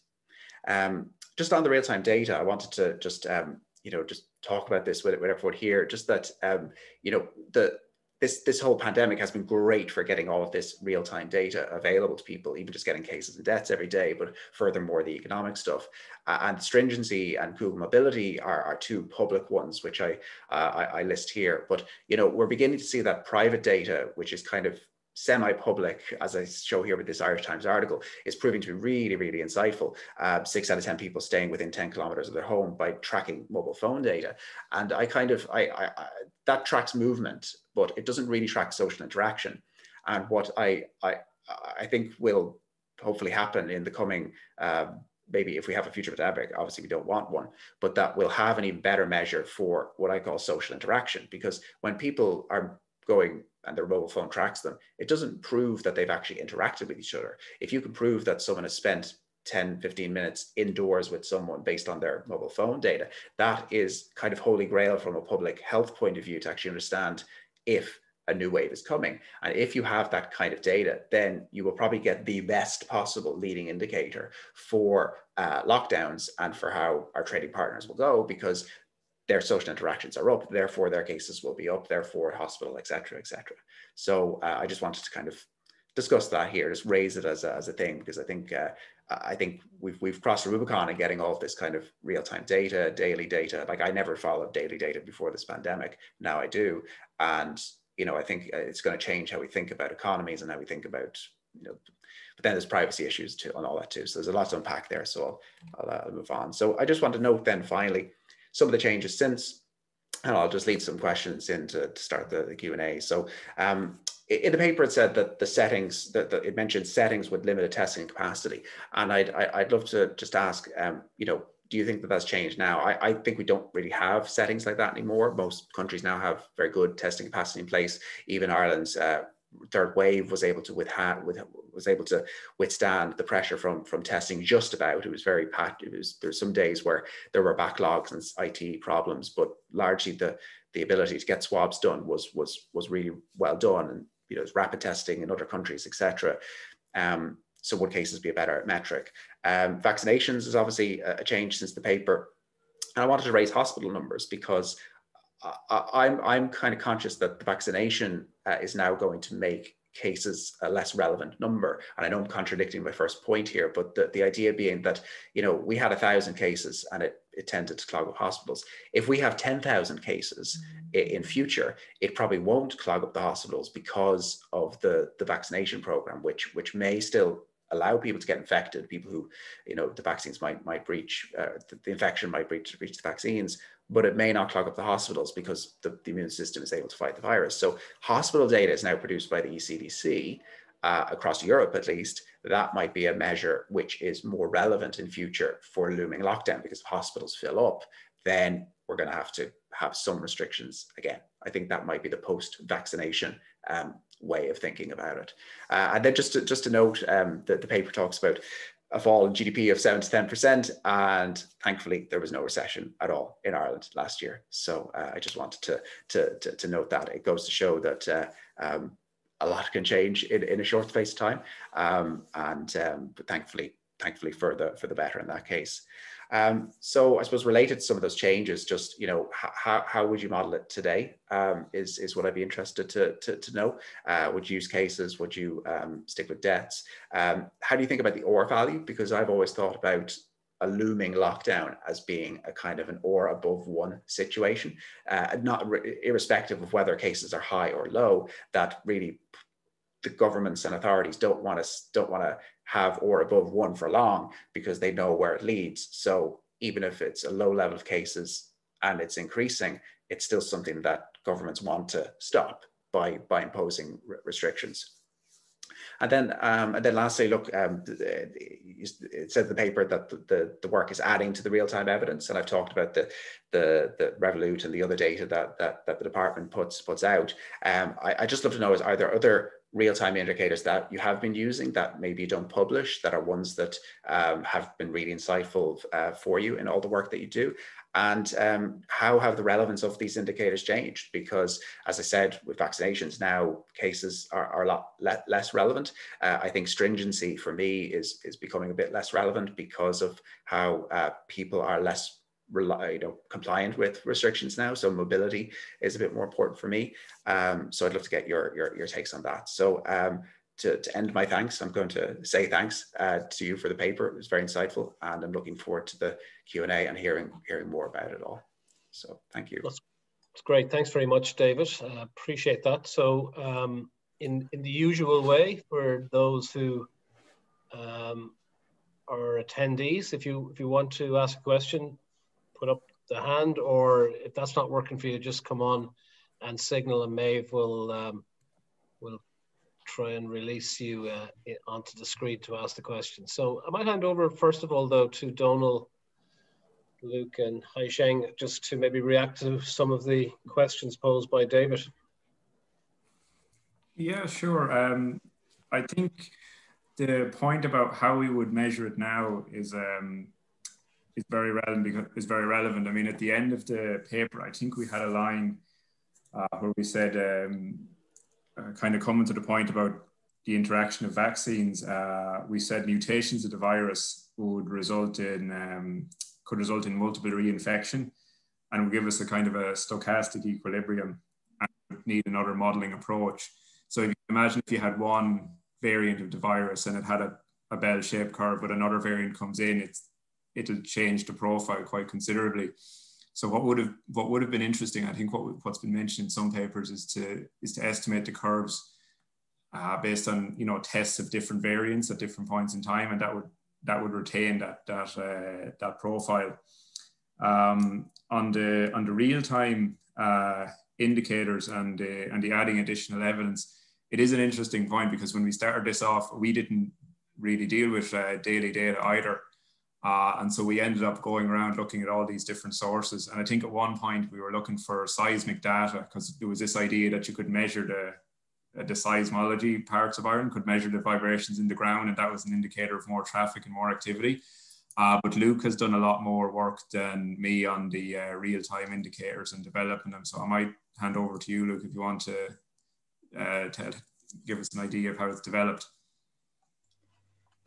Um, just on the real-time data, I wanted to just, um, you know, just talk about this with, with everyone here, just that, um, you know, the, this, this whole pandemic has been great for getting all of this real-time data available to people, even just getting cases and deaths every day, but furthermore, the economic stuff. Uh, and stringency and Google mobility are, are two public ones, which I, uh, I, I list here. But, you know, we're beginning to see that private data, which is kind of semi-public, as I show here with this Irish Times article, is proving to be really, really insightful. Uh, six out of ten people staying within ten kilometers of their home by tracking mobile phone data. And I kind of, I, I, I that tracks movement, but it doesn't really track social interaction. And what I, I, I think will hopefully happen in the coming, um, maybe if we have a future pandemic, obviously we don't want one, but that will have an even better measure for what I call social interaction. Because when people are going and their mobile phone tracks them, it doesn't prove that they've actually interacted with each other. If you can prove that someone has spent ten, fifteen minutes indoors with someone based on their mobile phone data, that is kind of holy grail from a public health point of view to actually understand if a new wave is coming. And if you have that kind of data, then you will probably get the best possible leading indicator for uh, lockdowns and for how our trading partners will go, because their social interactions are up, therefore their cases will be up, therefore hospital, et cetera, et cetera. So uh, I just wanted to kind of discuss that here, just raise it as a, as a thing, because I think uh, I think we've, we've crossed the Rubicon in getting all of this kind of real-time data, daily data. Like I never followed daily data before this pandemic, now I do. And, you know, I think it's going to change how we think about economies and how we think about, you know, but then there's privacy issues too, and all that too. So there's a lot to unpack there, so I'll, I'll, I'll move on. So I just want to note then finally, some of the changes since, and I'll just lead some questions in to, to start the, the Q and A. So um, in the paper, it said that the settings, that, that it mentioned settings would limit a testing capacity. And I'd, I'd love to just ask, um, you know, do you think that that's changed now? I, I think we don't really have settings like that anymore. Most countries now have very good testing capacity in place. Even Ireland's uh, third wave was able to withstand, with, was able to withstand the pressure from from testing just about. It was very packed. It was, there were some days where there were backlogs and I T problems, but largely the the ability to get swabs done was was was really well done, and you know, rapid testing in other countries, et cetera. Um, so would cases be a better metric? Um, vaccinations is obviously a, a change since the paper, and I wanted to raise hospital numbers because I, I'm I'm kind of conscious that the vaccination uh, is now going to make cases a less relevant number. And I know I'm contradicting my first point here, but the, the idea being that, you know, we had a thousand cases and it, it tended to clog up hospitals. If we have ten thousand cases in future, it probably won't clog up the hospitals because of the, the vaccination program, which, which may still allow people to get infected, people who, you know, the vaccines might might breach, uh, the, the infection might breach, breach the vaccines, but it may not clog up the hospitals because the, the immune system is able to fight the virus. So hospital data is now produced by the E C D C, uh, across Europe at least. That might be a measure which is more relevant in future for looming lockdown, because if hospitals fill up, then we're gonna have to have some restrictions again. I think that might be the post-vaccination um, way of thinking about it. Uh, and then just to, just to note um, that the paper talks about a fall in G D P of seven to ten percent, and thankfully there was no recession at all in Ireland last year. So uh, I just wanted to, to, to, to note that. It goes to show that uh, um, a lot can change in, in a short space of time. Um, and um, but thankfully, thankfully for the, for the better in that case. Um, so I suppose related to some of those changes, just, you know, how, how would you model it today um, is, is what I'd be interested to, to, to know. Uh, would you use cases? Would you um, stick with deaths? Um, how do you think about the or value? Because I've always thought about a looming lockdown as being a kind of an or above one situation, uh, not irrespective of whether cases are high or low, that really the governments and authorities don't want to, don't want to have or above one for long, because they know where it leads. So even if it's a low level of cases and it's increasing, it's still something that governments want to stop by, by imposing restrictions. And then, um, and then lastly, look, um, it said in the paper that the, the, the work is adding to the real-time evidence. And I've talked about the, the, the Revolut and the other data that, that, that the department puts, puts out. Um, I, I just love to know, is are there other real-time indicators that you have been using that maybe you don't publish, that are ones that um, have been really insightful uh, for you in all the work that you do? And um, how have the relevance of these indicators changed? Because as I said, with vaccinations now, cases are, are a lot le less relevant. Uh, I think stringency for me is, is becoming a bit less relevant because of how uh, people are less rely, you know, compliant with restrictions now. So mobility is a bit more important for me. Um, so I'd love to get your, your, your takes on that. So um, to, to end my thanks, I'm going to say thanks uh, to you for the paper. It was very insightful, and I'm looking forward to the Q and A and hearing, hearing more about it all. So thank you. That's, that's great. Thanks very much, David. Uh, appreciate that. So um, in, in the usual way for those who um, are attendees. If you, if you want to ask a question, put up the hand, or if that's not working for you, just come on and signal and Maeve will um, will try and release you uh, onto the screen to ask the question. So I might hand over first of all though to Donal, Luke and Hai Sheng, just to maybe react to some of the questions posed by David. Yeah, sure. Um, I think the point about how we would measure it now is um, is very relevant. Because is very relevant. I mean, at the end of the paper, I think we had a line uh, where we said, um, uh, kind of coming to the point about the interaction of vaccines. Uh, we said mutations of the virus would result in um, could result in multiple reinfection, and would give us a kind of a stochastic equilibrium, and would need another modelling approach. So if you imagine if you had one variant of the virus and it had a, a bell-shaped curve, but another variant comes in, it's, it'll change the profile quite considerably. So what would have what would have been interesting, I think, what what's been mentioned in some papers is to is to estimate the curves uh, based on you know tests of different variants at different points in time, and that would that would retain that that uh, that profile. Um, on the on the real-time uh, indicators and the and the adding additional evidence, it is an interesting point because when we started this off, we didn't really deal with uh, daily data either. Uh, and so we ended up going around looking at all these different sources. And I think at one point we were looking for seismic data because there was this idea that you could measure the, the seismology parts of Ireland, could measure the vibrations in the ground, and that was an indicator of more traffic and more activity. Uh, but Luke has done a lot more work than me on the uh, real-time indicators and developing them. So I might hand over to you, Luke, if you want to, uh, to give us an idea of how it's developed.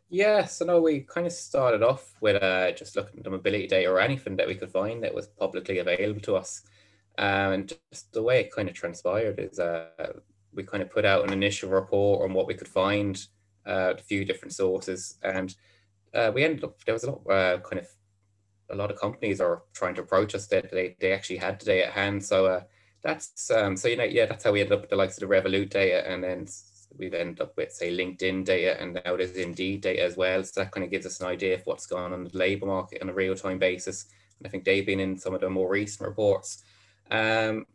Yeah, so no, we kind of started off with uh, just looking at the mobility data or anything that we could find that was publicly available to us. Um, and just the way it kind of transpired is uh, we kind of put out an initial report on what we could find, uh, a few different sources. And uh, we ended up, there was a lot uh, kind of, a lot of companies are trying to approach us that they, they actually had today at hand. So uh, that's, um, so, you know, yeah, that's how we ended up with the likes of the Revolut data, and then we've ended up with, say, LinkedIn data, and now there's Indeed data as well. So that kind of gives us an idea of what's going on in the labour market on a real-time basis. And I think they've been in some of the more recent reports. Um,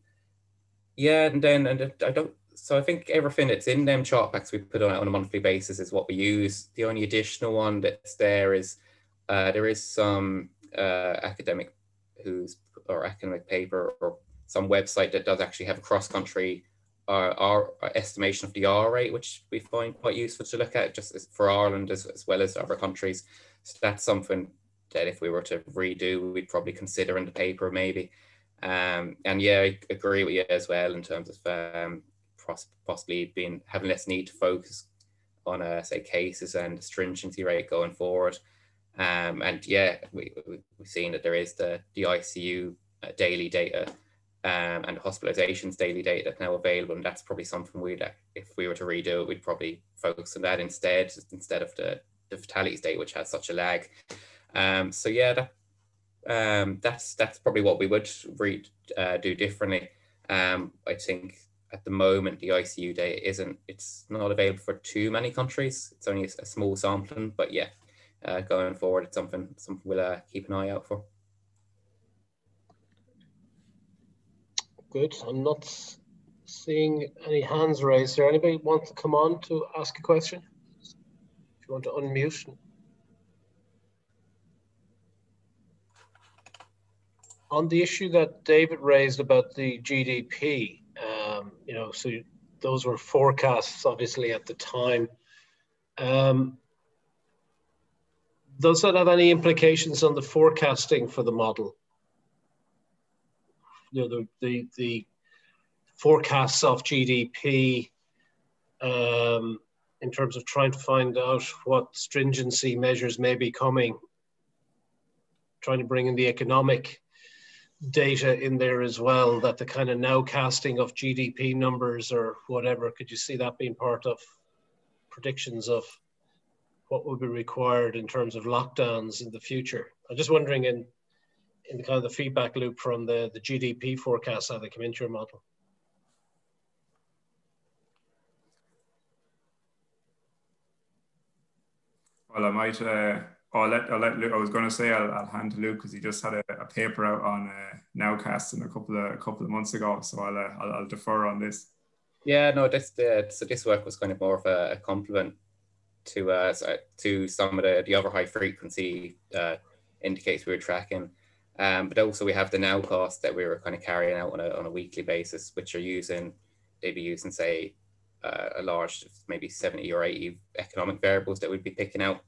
yeah, and then and I don't. So I think everything that's in them chart packs we put on on a monthly basis is what we use. The only additional one that's there is uh, there is some uh, academic who's or academic paper or some website that does actually have a cross-country Our, our estimation of the R rate, which we find quite useful to look at just as for Ireland as, as well as other countries. So that's something that if we were to redo, we'd probably consider in the paper maybe. Um, and yeah, I agree with you as well in terms of um, possibly being having less need to focus on, uh, say, cases and the stringency rate going forward. Um, and yeah, we, we've seen that there is the, the I C U uh, daily data Um, and hospitalizations daily data that's now available, and that's probably something we'd, if we were to redo it, we'd probably focus on that instead, instead of the, the fatalities data, which has such a lag. Um, so yeah, that, um, that's that's probably what we would read, uh, do differently. Um, I think at the moment the I C U data isn't, it's not available for too many countries. It's only a small sampling, but yeah, uh, going forward, it's something something we'll uh, keep an eye out for. Good. I'm not seeing any hands raised here. Anybody want to come on to ask a question? If you want to unmute. On the issue that David raised about the G D P, um, you know, so those were forecasts obviously at the time. Um, does that have any implications on the forecasting for the model? You know, the, the, the forecasts of G D P um, in terms of trying to find out what stringency measures may be coming, trying to bring in the economic data in there as well, that the kind of now casting of G D P numbers or whatever, could you see that being part of predictions of what will be required in terms of lockdowns in the future? I'm just wondering in in the kind of the feedback loop from the, the G D P forecasts, how they come into your model. Well, I might, uh, I'll let, I'll let Luke, I was going to say I'll, I'll hand to Luke because he just had a, a paper out on uh, Nowcasting a couple of a couple of months ago, so I'll, uh, I'll, I'll defer on this. Yeah, no, this, uh, so this work was kind of more of a, a complement to uh, to some of the, the other high frequency uh, indicators we were tracking. Um, but also we have the now cost that we were kind of carrying out on a, on a weekly basis, which are using, they'd be using, say, uh, a large, maybe seventy or eighty economic variables that we'd be picking out.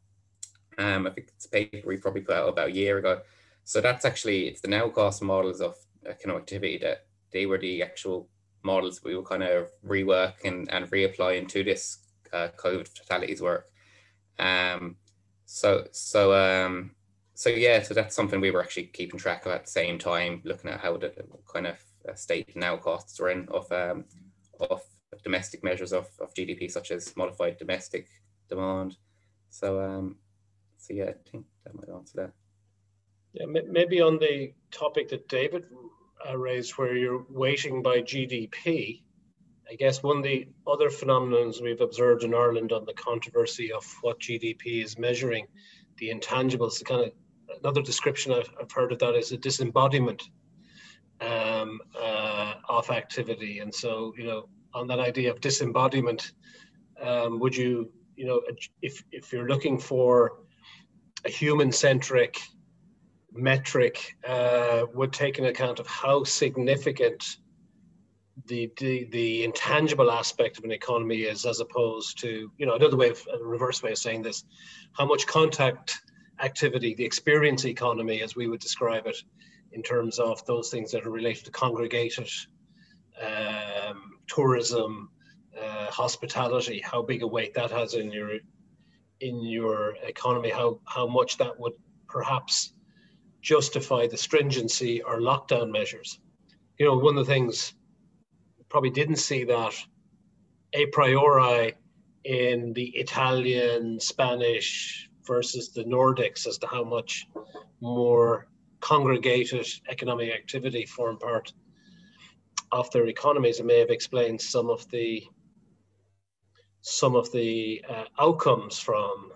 Um, I think it's a paper we probably put out about a year ago. So that's actually, it's the now cost models of economic activity that they were the actual models we were kind of reworking and reapplying to this uh, COVID fatalities work. Um, so, so, um, So yeah, so that's something we were actually keeping track of at the same time, looking at how the kind of state now costs were in of um, of domestic measures of, of G D P, such as modified domestic demand. So um, so yeah, I think that might answer that. Yeah, maybe on the topic that David raised, where you're weighting by G D P, I guess one of the other phenomenons we've observed in Ireland on the controversy of what G D P is measuring, the intangibles, the kind of another description I've, I've heard of that is a disembodiment um, uh, of activity. And so, you know, on that idea of disembodiment, um, would you, you know, if, if you're looking for a human-centric metric, uh, would take into account of how significant the, the the intangible aspect of an economy is, as opposed to, you know, another way of, a reverse way of saying this, how much contact activity, the experience economy, as we would describe it, in terms of those things that are related to congregated um, tourism, uh, hospitality, how big a weight that has in your in your economy, how how much that would perhaps justify the stringency or lockdown measures. You know, one of the things probably didn't see that a priori in the Italian, Spanish versus the Nordics as to how much more congregated economic activity formed part of their economies. It may have explained some of the some of the uh, outcomes from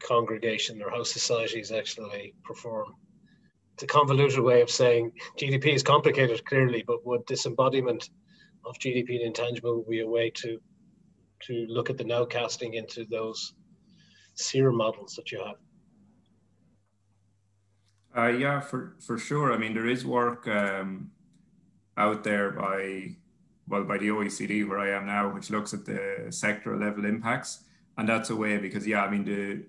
congregation or how societies actually perform. It's a convoluted way of saying G D P is complicated, clearly, but would disembodiment of G D P and intangible would be a way to to look at the now casting into those SEER models that you have? Uh, yeah, for, for sure. I mean, there is work um, out there by, well, by the O E C D, where I am now, which looks at the sectoral level impacts. And that's a way because, yeah, I mean, the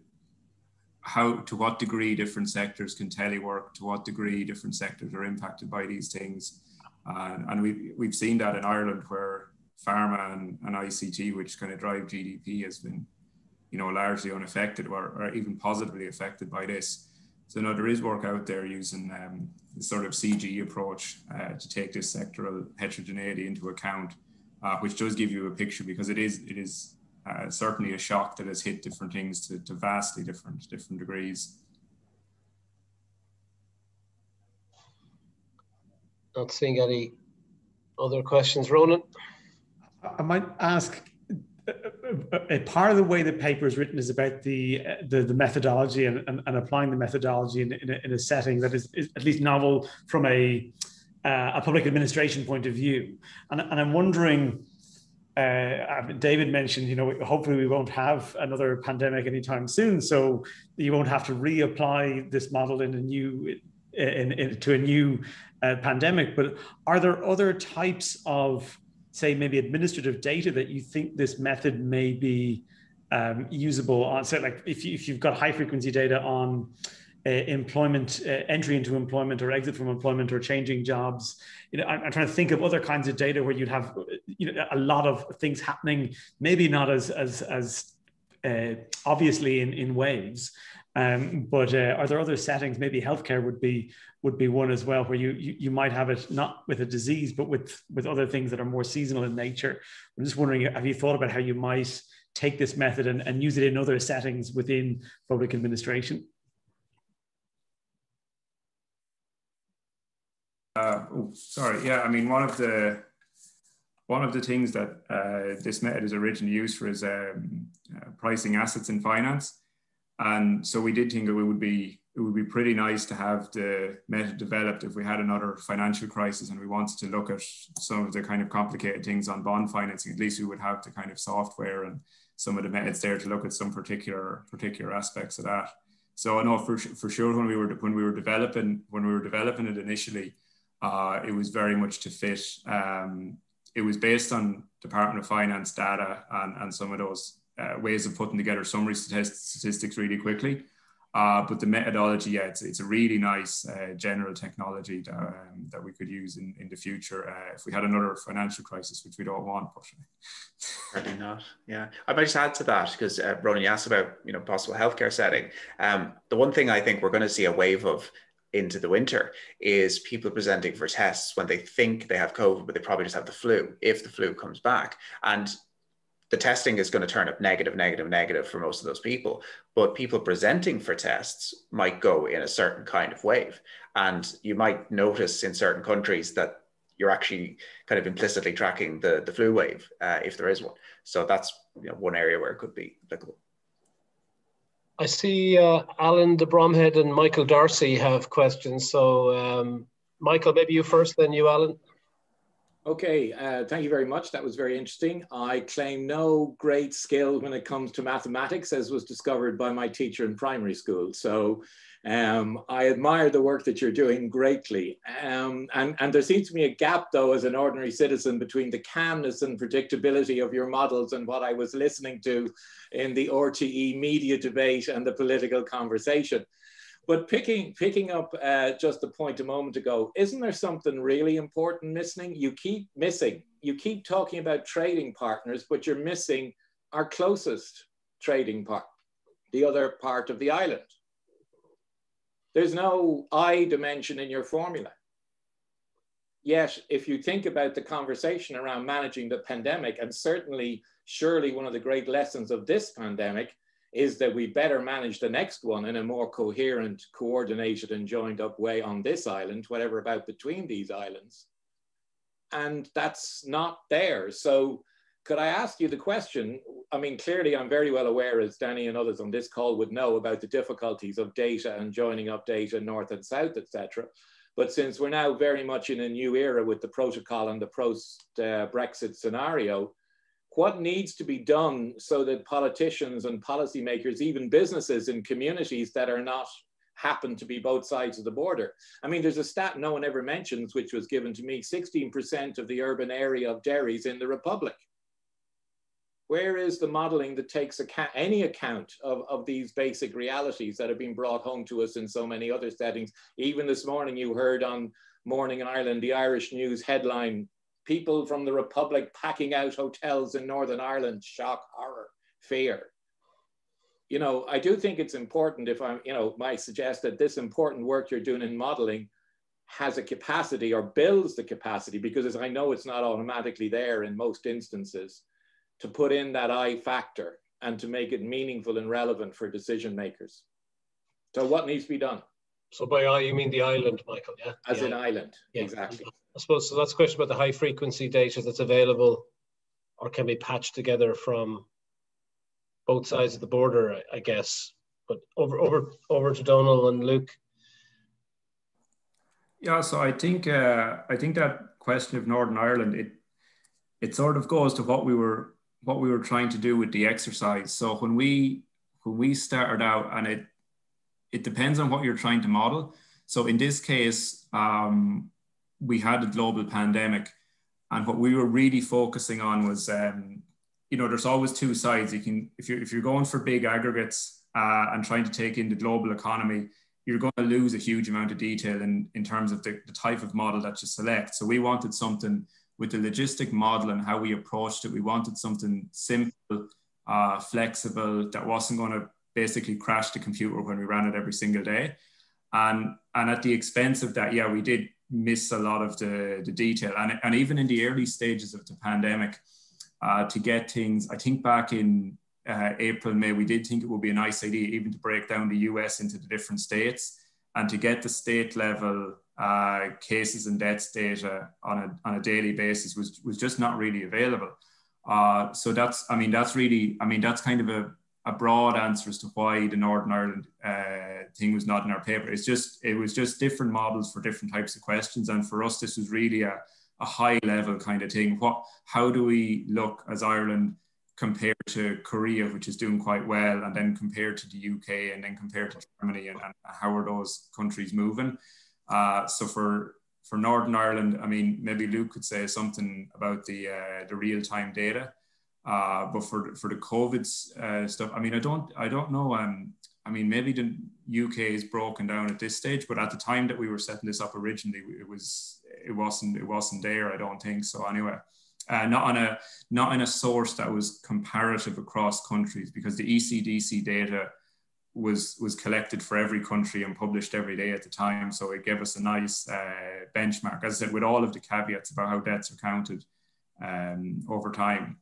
how, to what degree different sectors can telework, to what degree different sectors are impacted by these things. Uh, and we've, we've seen that in Ireland, where pharma and, and I C T, which kind of drive G D P, has been, you know, largely unaffected or, or even positively affected by this. So no, there is work out there using um, the sort of C G E approach uh, to take this sectoral heterogeneity into account, uh, which does give you a picture, because it is it is uh, certainly a shock that has hit different things to, to vastly different different degrees. Not seeing any other questions, Ronan? I might ask, a part of the way the paper is written is about the the, the methodology and, and, and applying the methodology in, in, a, in a setting that is, is at least novel from a uh, a public administration point of view. And, and I'm wondering, uh, David mentioned, you know, hopefully we won't have another pandemic anytime soon, so you won't have to reapply this model in a new in, in, to a new uh, pandemic. But are there other types of, say, maybe administrative data that you think this method may be um, usable on? So like if, you, if you've got high frequency data on uh, employment, uh, entry into employment or exit from employment or changing jobs, you know, I'm, I'm trying to think of other kinds of data where you'd have, you know, a lot of things happening, maybe not as, as, as uh, obviously in, in waves. Um, but uh, are there other settings? Maybe healthcare would be would be one as well, where you, you you might have it not with a disease, but with with other things that are more seasonal in nature. I'm just wondering, have you thought about how you might take this method and, and use it in other settings within public administration? Uh, oh, sorry. Yeah, I mean, one of the one of the things that uh, this method is originally used for is um, uh, pricing assets in finance. And so we did think it would be it would be pretty nice to have the method developed if we had another financial crisis and we wanted to look at some of the kind of complicated things on bond financing. At least we would have the kind of software and some of the methods there to look at some particular particular aspects of that. So I know for, for sure when we were when we were developing when we were developing it initially, uh, it was very much to fit. Um, it was based on Department of Finance data and, and some of those uh, ways of putting together summary statistics really quickly. Uh, but the methodology, yeah, it's, it's a really nice uh, general technology that, um, that we could use in, in the future uh, if we had another financial crisis, which we don't want, but certainly not. Yeah, I might just add to that because uh, Ronan, you asked about you know possible healthcare setting. Um, the one thing I think we're going to see a wave of into the winter is people presenting for tests when they think they have COVID, but they probably just have the flu. If the flu comes back, and the testing is going to turn up negative, negative, negative for most of those people, but people presenting for tests might go in a certain kind of wave. And you might notice in certain countries that you're actually kind of implicitly tracking the, the flu wave, uh, if there is one. So that's you know, one area where it could be applicable. I see uh, Alan de Bromhead and Michael Darcy have questions. So um, Michael, maybe you first, then you, Alan. Okay, uh, thank you very much. That was very interesting. I claim no great skill when it comes to mathematics, as was discovered by my teacher in primary school. So um, I admire the work that you're doing greatly. Um, and, and there seems to be a gap, though, as an ordinary citizen between the calmness and predictability of your models and what I was listening to in the R T E media debate and the political conversation. But picking, picking up uh, just the point a moment ago, isn't there something really important missing? You keep missing, you keep talking about trading partners, but you're missing our closest trading partner, the other part of the island. There's no I dimension in your formula. Yet, if you think about the conversation around managing the pandemic, and certainly, surely one of the great lessons of this pandemic is that we better manage the next one in a more coherent, coordinated and joined up way on this island, whatever about between these islands. And that's not there. So could I ask you the question? I mean, clearly I'm very well aware, as Danny and others on this call would know, about the difficulties of data and joining up data north and south, et cetera. But since we're now very much in a new era with the protocol and the post-Brexit scenario, what needs to be done so that politicians and policymakers, even businesses in communities that are not, happen to be both sides of the border? I mean, there's a stat no one ever mentions, which was given to me, sixteen percent of the urban area of Derry's in the Republic. Where is the modeling that takes account, any account of, of these basic realities that have been brought home to us in so many other settings? Even this morning, you heard on Morning in Ireland, the Irish News headline, people from the Republic packing out hotels in Northern Ireland, shock, horror, fear. You know, I do think it's important, if I'm, you know, might suggest that this important work you're doing in modeling has a capacity or builds the capacity, because as I know it's not automatically there in most instances, to put in that I factor and to make it meaningful and relevant for decision makers. So what needs to be done? So by I, you mean the island, Michael, yeah? As an island, yeah. Exactly. I suppose, so that's a question about the high frequency data that's available or can be patched together from both sides of the border, I, I guess. But over, over, over to Donal and Luke. Yeah, so I think, uh, I think that question of Northern Ireland, it, it sort of goes to what we were, what we were trying to do with the exercise. So when we, when we started out, and it, it depends on what you're trying to model. So in this case, um, we had a global pandemic, and what we were really focusing on was, um, you know, there's always two sides. You can, if you're, if you're going for big aggregates uh, and trying to take in the global economy, you're going to lose a huge amount of detail in, in terms of the, the type of model that you select. So we wanted something with the logistic model and how we approached it. We wanted something simple, uh, flexible, that wasn't going to basically crash the computer when we ran it every single day. And, and at the expense of that, yeah, we did miss a lot of the, the detail. And, and even in the early stages of the pandemic, uh, to get things, I think back in uh, April, May, we did think it would be a nice idea even to break down the U S into the different states and to get the state level uh, cases and deaths data on a, on a daily basis was, was just not really available. Uh, so that's, I mean, that's really, I mean, that's kind of a, a broad answer as to why the Northern Ireland uh, thing was not in our paper. It's just, it was just different models for different types of questions. And for us, this was really a, a high level kind of thing. What, how do we look as Ireland compared to Korea, which is doing quite well, and then compared to the U K, and then compared to Germany, and, and how are those countries moving? Uh, so for, for Northern Ireland, I mean, maybe Luke could say something about the, uh, the real-time data. Uh, but for for the COVID uh, stuff, I mean, I don't I don't know. Um, I mean, maybe the U K is broken down at this stage, but at the time that we were setting this up originally, it was it wasn't it wasn't there. I don't think so. Anyway, uh, not on a not in a source that was comparative across countries, because the E C D C data was was collected for every country and published every day at the time. So it gave us a nice uh, benchmark, as I said, with all of the caveats about how deaths are counted um, over time.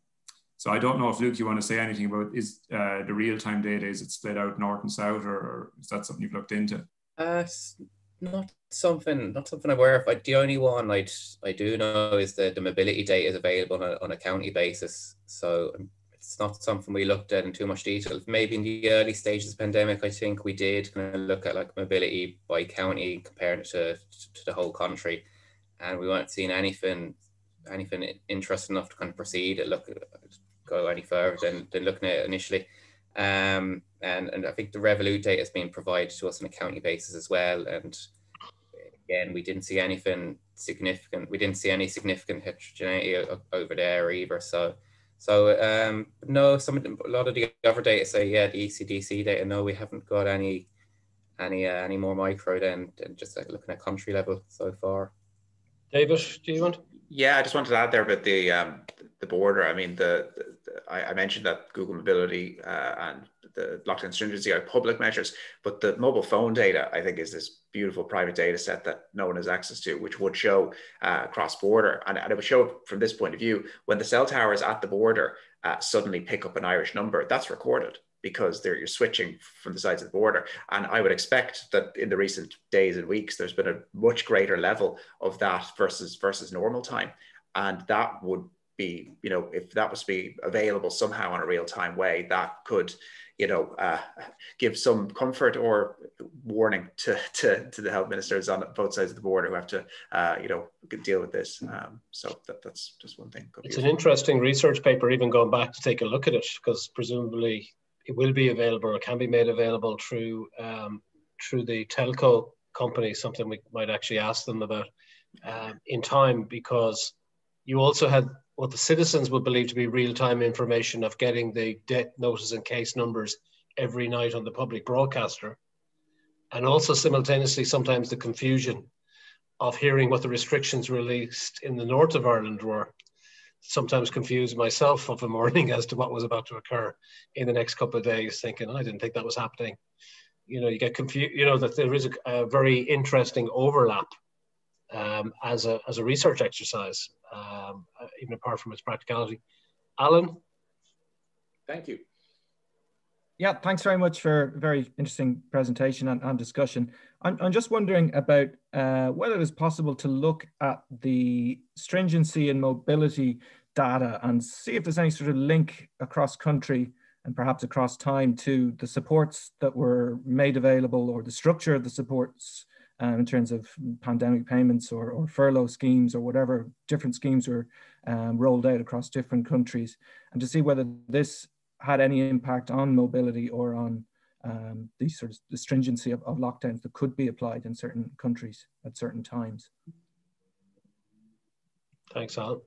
So I don't know if, Luke, you want to say anything about, is uh, the real-time data, is it split out north and south, or, or is that something you've looked into? Uh, not something, not something I'm aware of. I, the only one I'd, I do know is that the mobility data is available on a, on a county basis. So it's not something we looked at in too much detail. Maybe in the early stages of the pandemic, I think we did kind of look at like mobility by county, comparing it to, to the whole country. And we weren't seeing anything anything interesting enough to kind of proceed and look at go any further than, than looking at it initially. Um, and, and I think the Revolut data has been provided to us on a county basis as well. And again, we didn't see anything significant. We didn't see any significant heterogeneity over there either. So, so um, no, some of them, a lot of the other data say, yeah, the E C D C data, no, we haven't got any any uh, any more micro than, than just like looking at country level so far. David, do you want? Yeah, I just wanted to add there about the um, the border. I mean, the, the I mentioned that Google mobility uh, and the lockdown stringency are public measures, but the mobile phone data, I think, is this beautiful private data set that no one has access to, which would show uh, cross border, and, and it would show from this point of view when the cell towers at the border uh, suddenly pick up an Irish number. That's recorded, because they're, you're switching from the sides of the border. And I would expect that in the recent days and weeks, there's been a much greater level of that versus versus normal time. And that would be, you know, if that was to be available somehow in a real-time way, that could, you know, uh, give some comfort or warning to, to, to the health ministers on both sides of the border who have to, uh, you know, deal with this. Um, so that, that's just one thing. Could it's an interesting research paper, even going back to take a look at it, because presumably it will be available or can be made available through um, through the telco company, something we might actually ask them about um, in time, because you also had what the citizens would believe to be real-time information of getting the death notice and case numbers every night on the public broadcaster. And also simultaneously, sometimes the confusion of hearing what the restrictions released in the north of Ireland were. Sometimes confused myself of a morning as to what was about to occur in the next couple of days, thinking, oh, I didn't think that was happening. You know, you get confused, you know, that there is a, a very interesting overlap um, as, a, as a research exercise, um, even apart from its practicality. Alan? Thank you. Yeah, thanks very much for a very interesting presentation and, and discussion. I'm, I'm just wondering about uh, whether it is possible to look at the stringency and mobility data and see if there's any sort of link across country and perhaps across time to the supports that were made available, or the structure of the supports um, in terms of pandemic payments or, or furlough schemes or whatever different schemes were um, rolled out across different countries, and to see whether this had any impact on mobility or on um, the sort of the stringency of, of lockdowns that could be applied in certain countries at certain times. Thanks, Alan.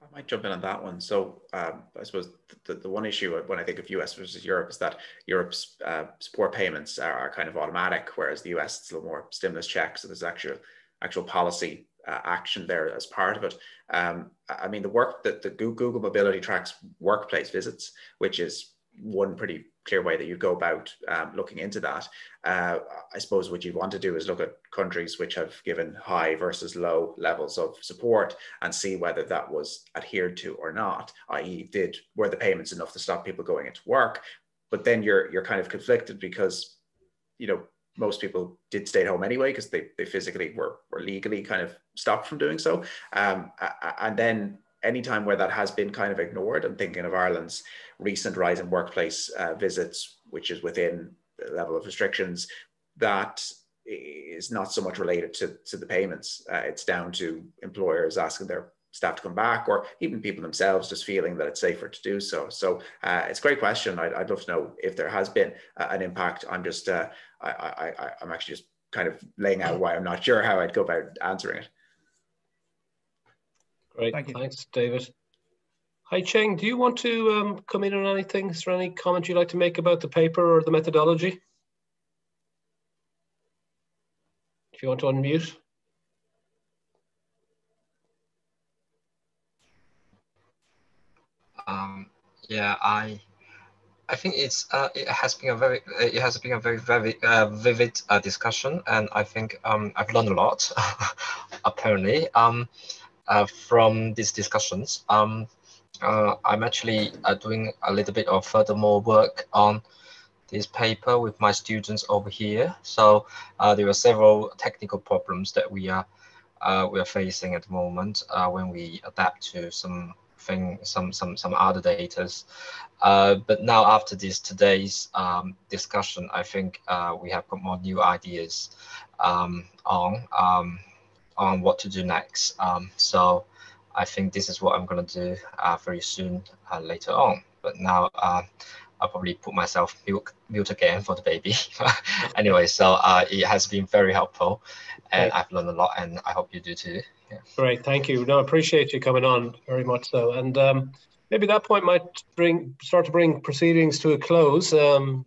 I might jump in on that one. So um, I suppose the, the one issue when I think of U S versus Europe is that Europe's uh, support payments are, are kind of automatic, whereas the U S it's a little more stimulus check. So there's actual, actual policy Uh, action there as part of it. Um, I mean, the work that the Google mobility tracks workplace visits, which is one pretty clear way that you go about um, looking into that. Uh, I suppose what you'd want to do is look at countries which have given high versus low levels of support and see whether that was adhered to or not, that is did were the payments enough to stop people going into work? But then you're, you're kind of conflicted because, you know, most people did stay at home anyway because they, they physically were, were legally kind of stopped from doing so. Um, and then any time where that has been kind of ignored, and thinking of Ireland's recent rise in workplace uh, visits, which is within the level of restrictions, that is not so much related to, to the payments. Uh, it's down to employers asking their staff to come back, or even people themselves just feeling that it's safer to do so. So uh, it's a great question. I'd, I'd love to know if there has been uh, an impact. I'm just, uh, I, I, I, I'm actually just kind of laying out why I'm not sure how I'd go about answering it. Great, Thank you. Thanks, David. Hi, Cheng, do you want to um, come in on anything? Is there any comment you'd like to make about the paper or the methodology? If you want to unmute. Um, yeah, I, I think it's uh, it has been a very it has been a very very uh, vivid uh, discussion, and I think um, I've learned a lot apparently um, uh, from these discussions. Um, uh, I'm actually uh, doing a little bit of furthermore work on this paper with my students over here. So uh, there are several technical problems that we are uh, we are facing at the moment uh, when we adapt to some. Thing, some some some other data, uh, but now after this today's um, discussion, I think uh, we have got more new ideas um, on um, on what to do next. Um, so I think this is what I'm going to do uh, very soon uh, later on. But now uh, I'll probably put myself mute, mute again for the baby. Anyway, so uh, it has been very helpful, and I've learned a lot, and I hope you do too. Yeah. Great, thank you. No, I appreciate you coming on very much so. And um, maybe that point might bring start to bring proceedings to a close. Um,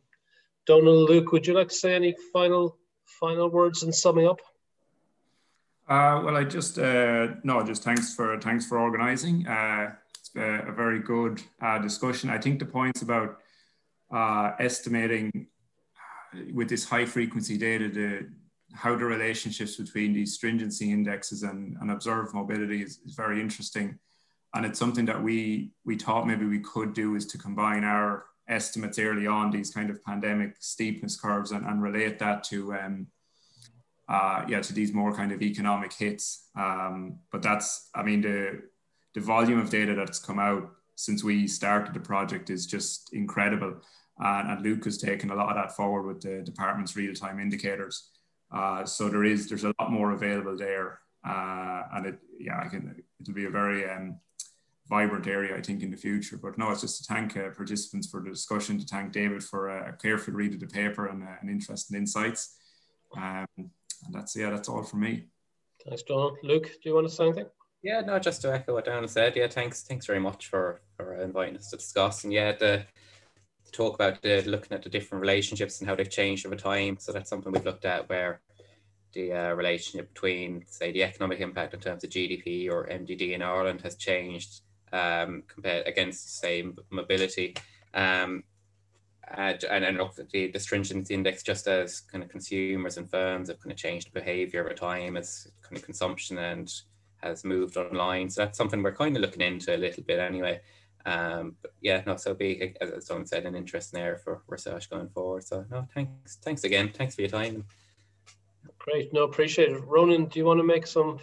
Donal, Luke, would you like to say any final final words in summing up? Uh, well, I just uh, no, just thanks for thanks for organising. Uh, it's been a very good uh, discussion. I think the points about uh, estimating with this high frequency data the how the relationships between these stringency indexes and, and observed mobility is, is very interesting. And it's something that we, we thought maybe we could do, is to combine our estimates early on, these kind of pandemic steepness curves, and, and relate that to, um, uh, yeah, to these more kind of economic hits. Um, but that's, I mean, the, the volume of data that's come out since we started the project is just incredible. Uh, and Luke has taken a lot of that forward with the department's real-time indicators. Uh, so there is, there's a lot more available there, uh, and it, yeah, I can, it'll be a very um, vibrant area, I think, in the future. But no, it's just to thank uh, participants for the discussion, to thank David for uh, a careful read of the paper and uh, an interesting insights. Um, and that's, yeah, that's all from me. Thanks, Donal. Luke, do you want to say anything? Yeah, no, just to echo what Donal said. Yeah, thanks, thanks very much for, for inviting us to discuss. And yeah, the talk about the, looking at the different relationships and how they've changed over time. So that's something we've looked at, where the uh, relationship between, say, the economic impact in terms of G D P or M D D in Ireland has changed um, compared against, say, mobility. Um, and and the, the stringency index, just as kind of consumers and firms have kind of changed behaviour over time as kind of consumption and has moved online. So that's something we're kind of looking into a little bit anyway. Um, but yeah, no, so it'll be, as someone said, an interesting area for research going forward. So no, thanks, thanks again, thanks for your time. Great, no, appreciate it. Ronan, do you want to make some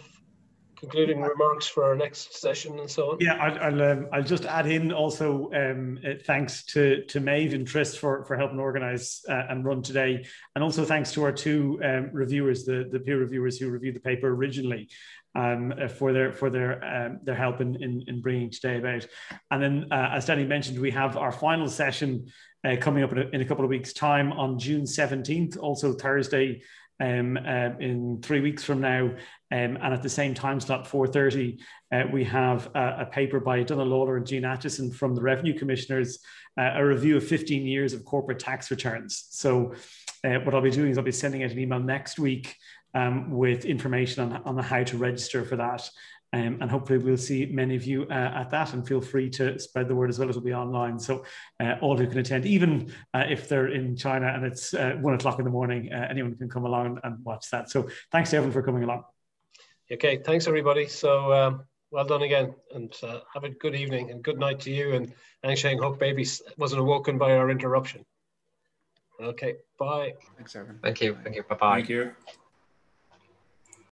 concluding remarks for our next session and so on? Yeah, I'll, I'll, um, I'll just add in also um, uh, thanks to, to Maeve and Tris for, for helping organise uh, and run today. And also thanks to our two um, reviewers, the, the peer reviewers who reviewed the paper originally, um, uh, for their for their, um, their help in, in, in bringing today about. And then, uh, as Danny mentioned, we have our final session uh, coming up in a, in a couple of weeks' time on June seventeenth, also Thursday, Um, uh, in three weeks from now, um, and at the same time slot, four thirty, uh, we have a, a paper by Donal Lawler and Jean Atchison from the Revenue Commissioners, uh, a review of fifteen years of corporate tax returns. So uh, what I'll be doing is I'll be sending out an email next week um, with information on, on how to register for that, um, and hopefully we'll see many of you uh, at that, and feel free to spread the word as well. It'll be online, so uh, all who can attend, even uh, if they're in China and it's uh, one o'clock in the morning, uh, anyone can come along and watch that. So thanks to everyone for coming along. Okay, thanks everybody. So um, well done again, and uh, have a good evening and good night to you, and Ang Sheng, hope baby wasn't awoken by our interruption. Okay, bye. Thanks everyone. Thank you, thank you, bye-bye. Thank you.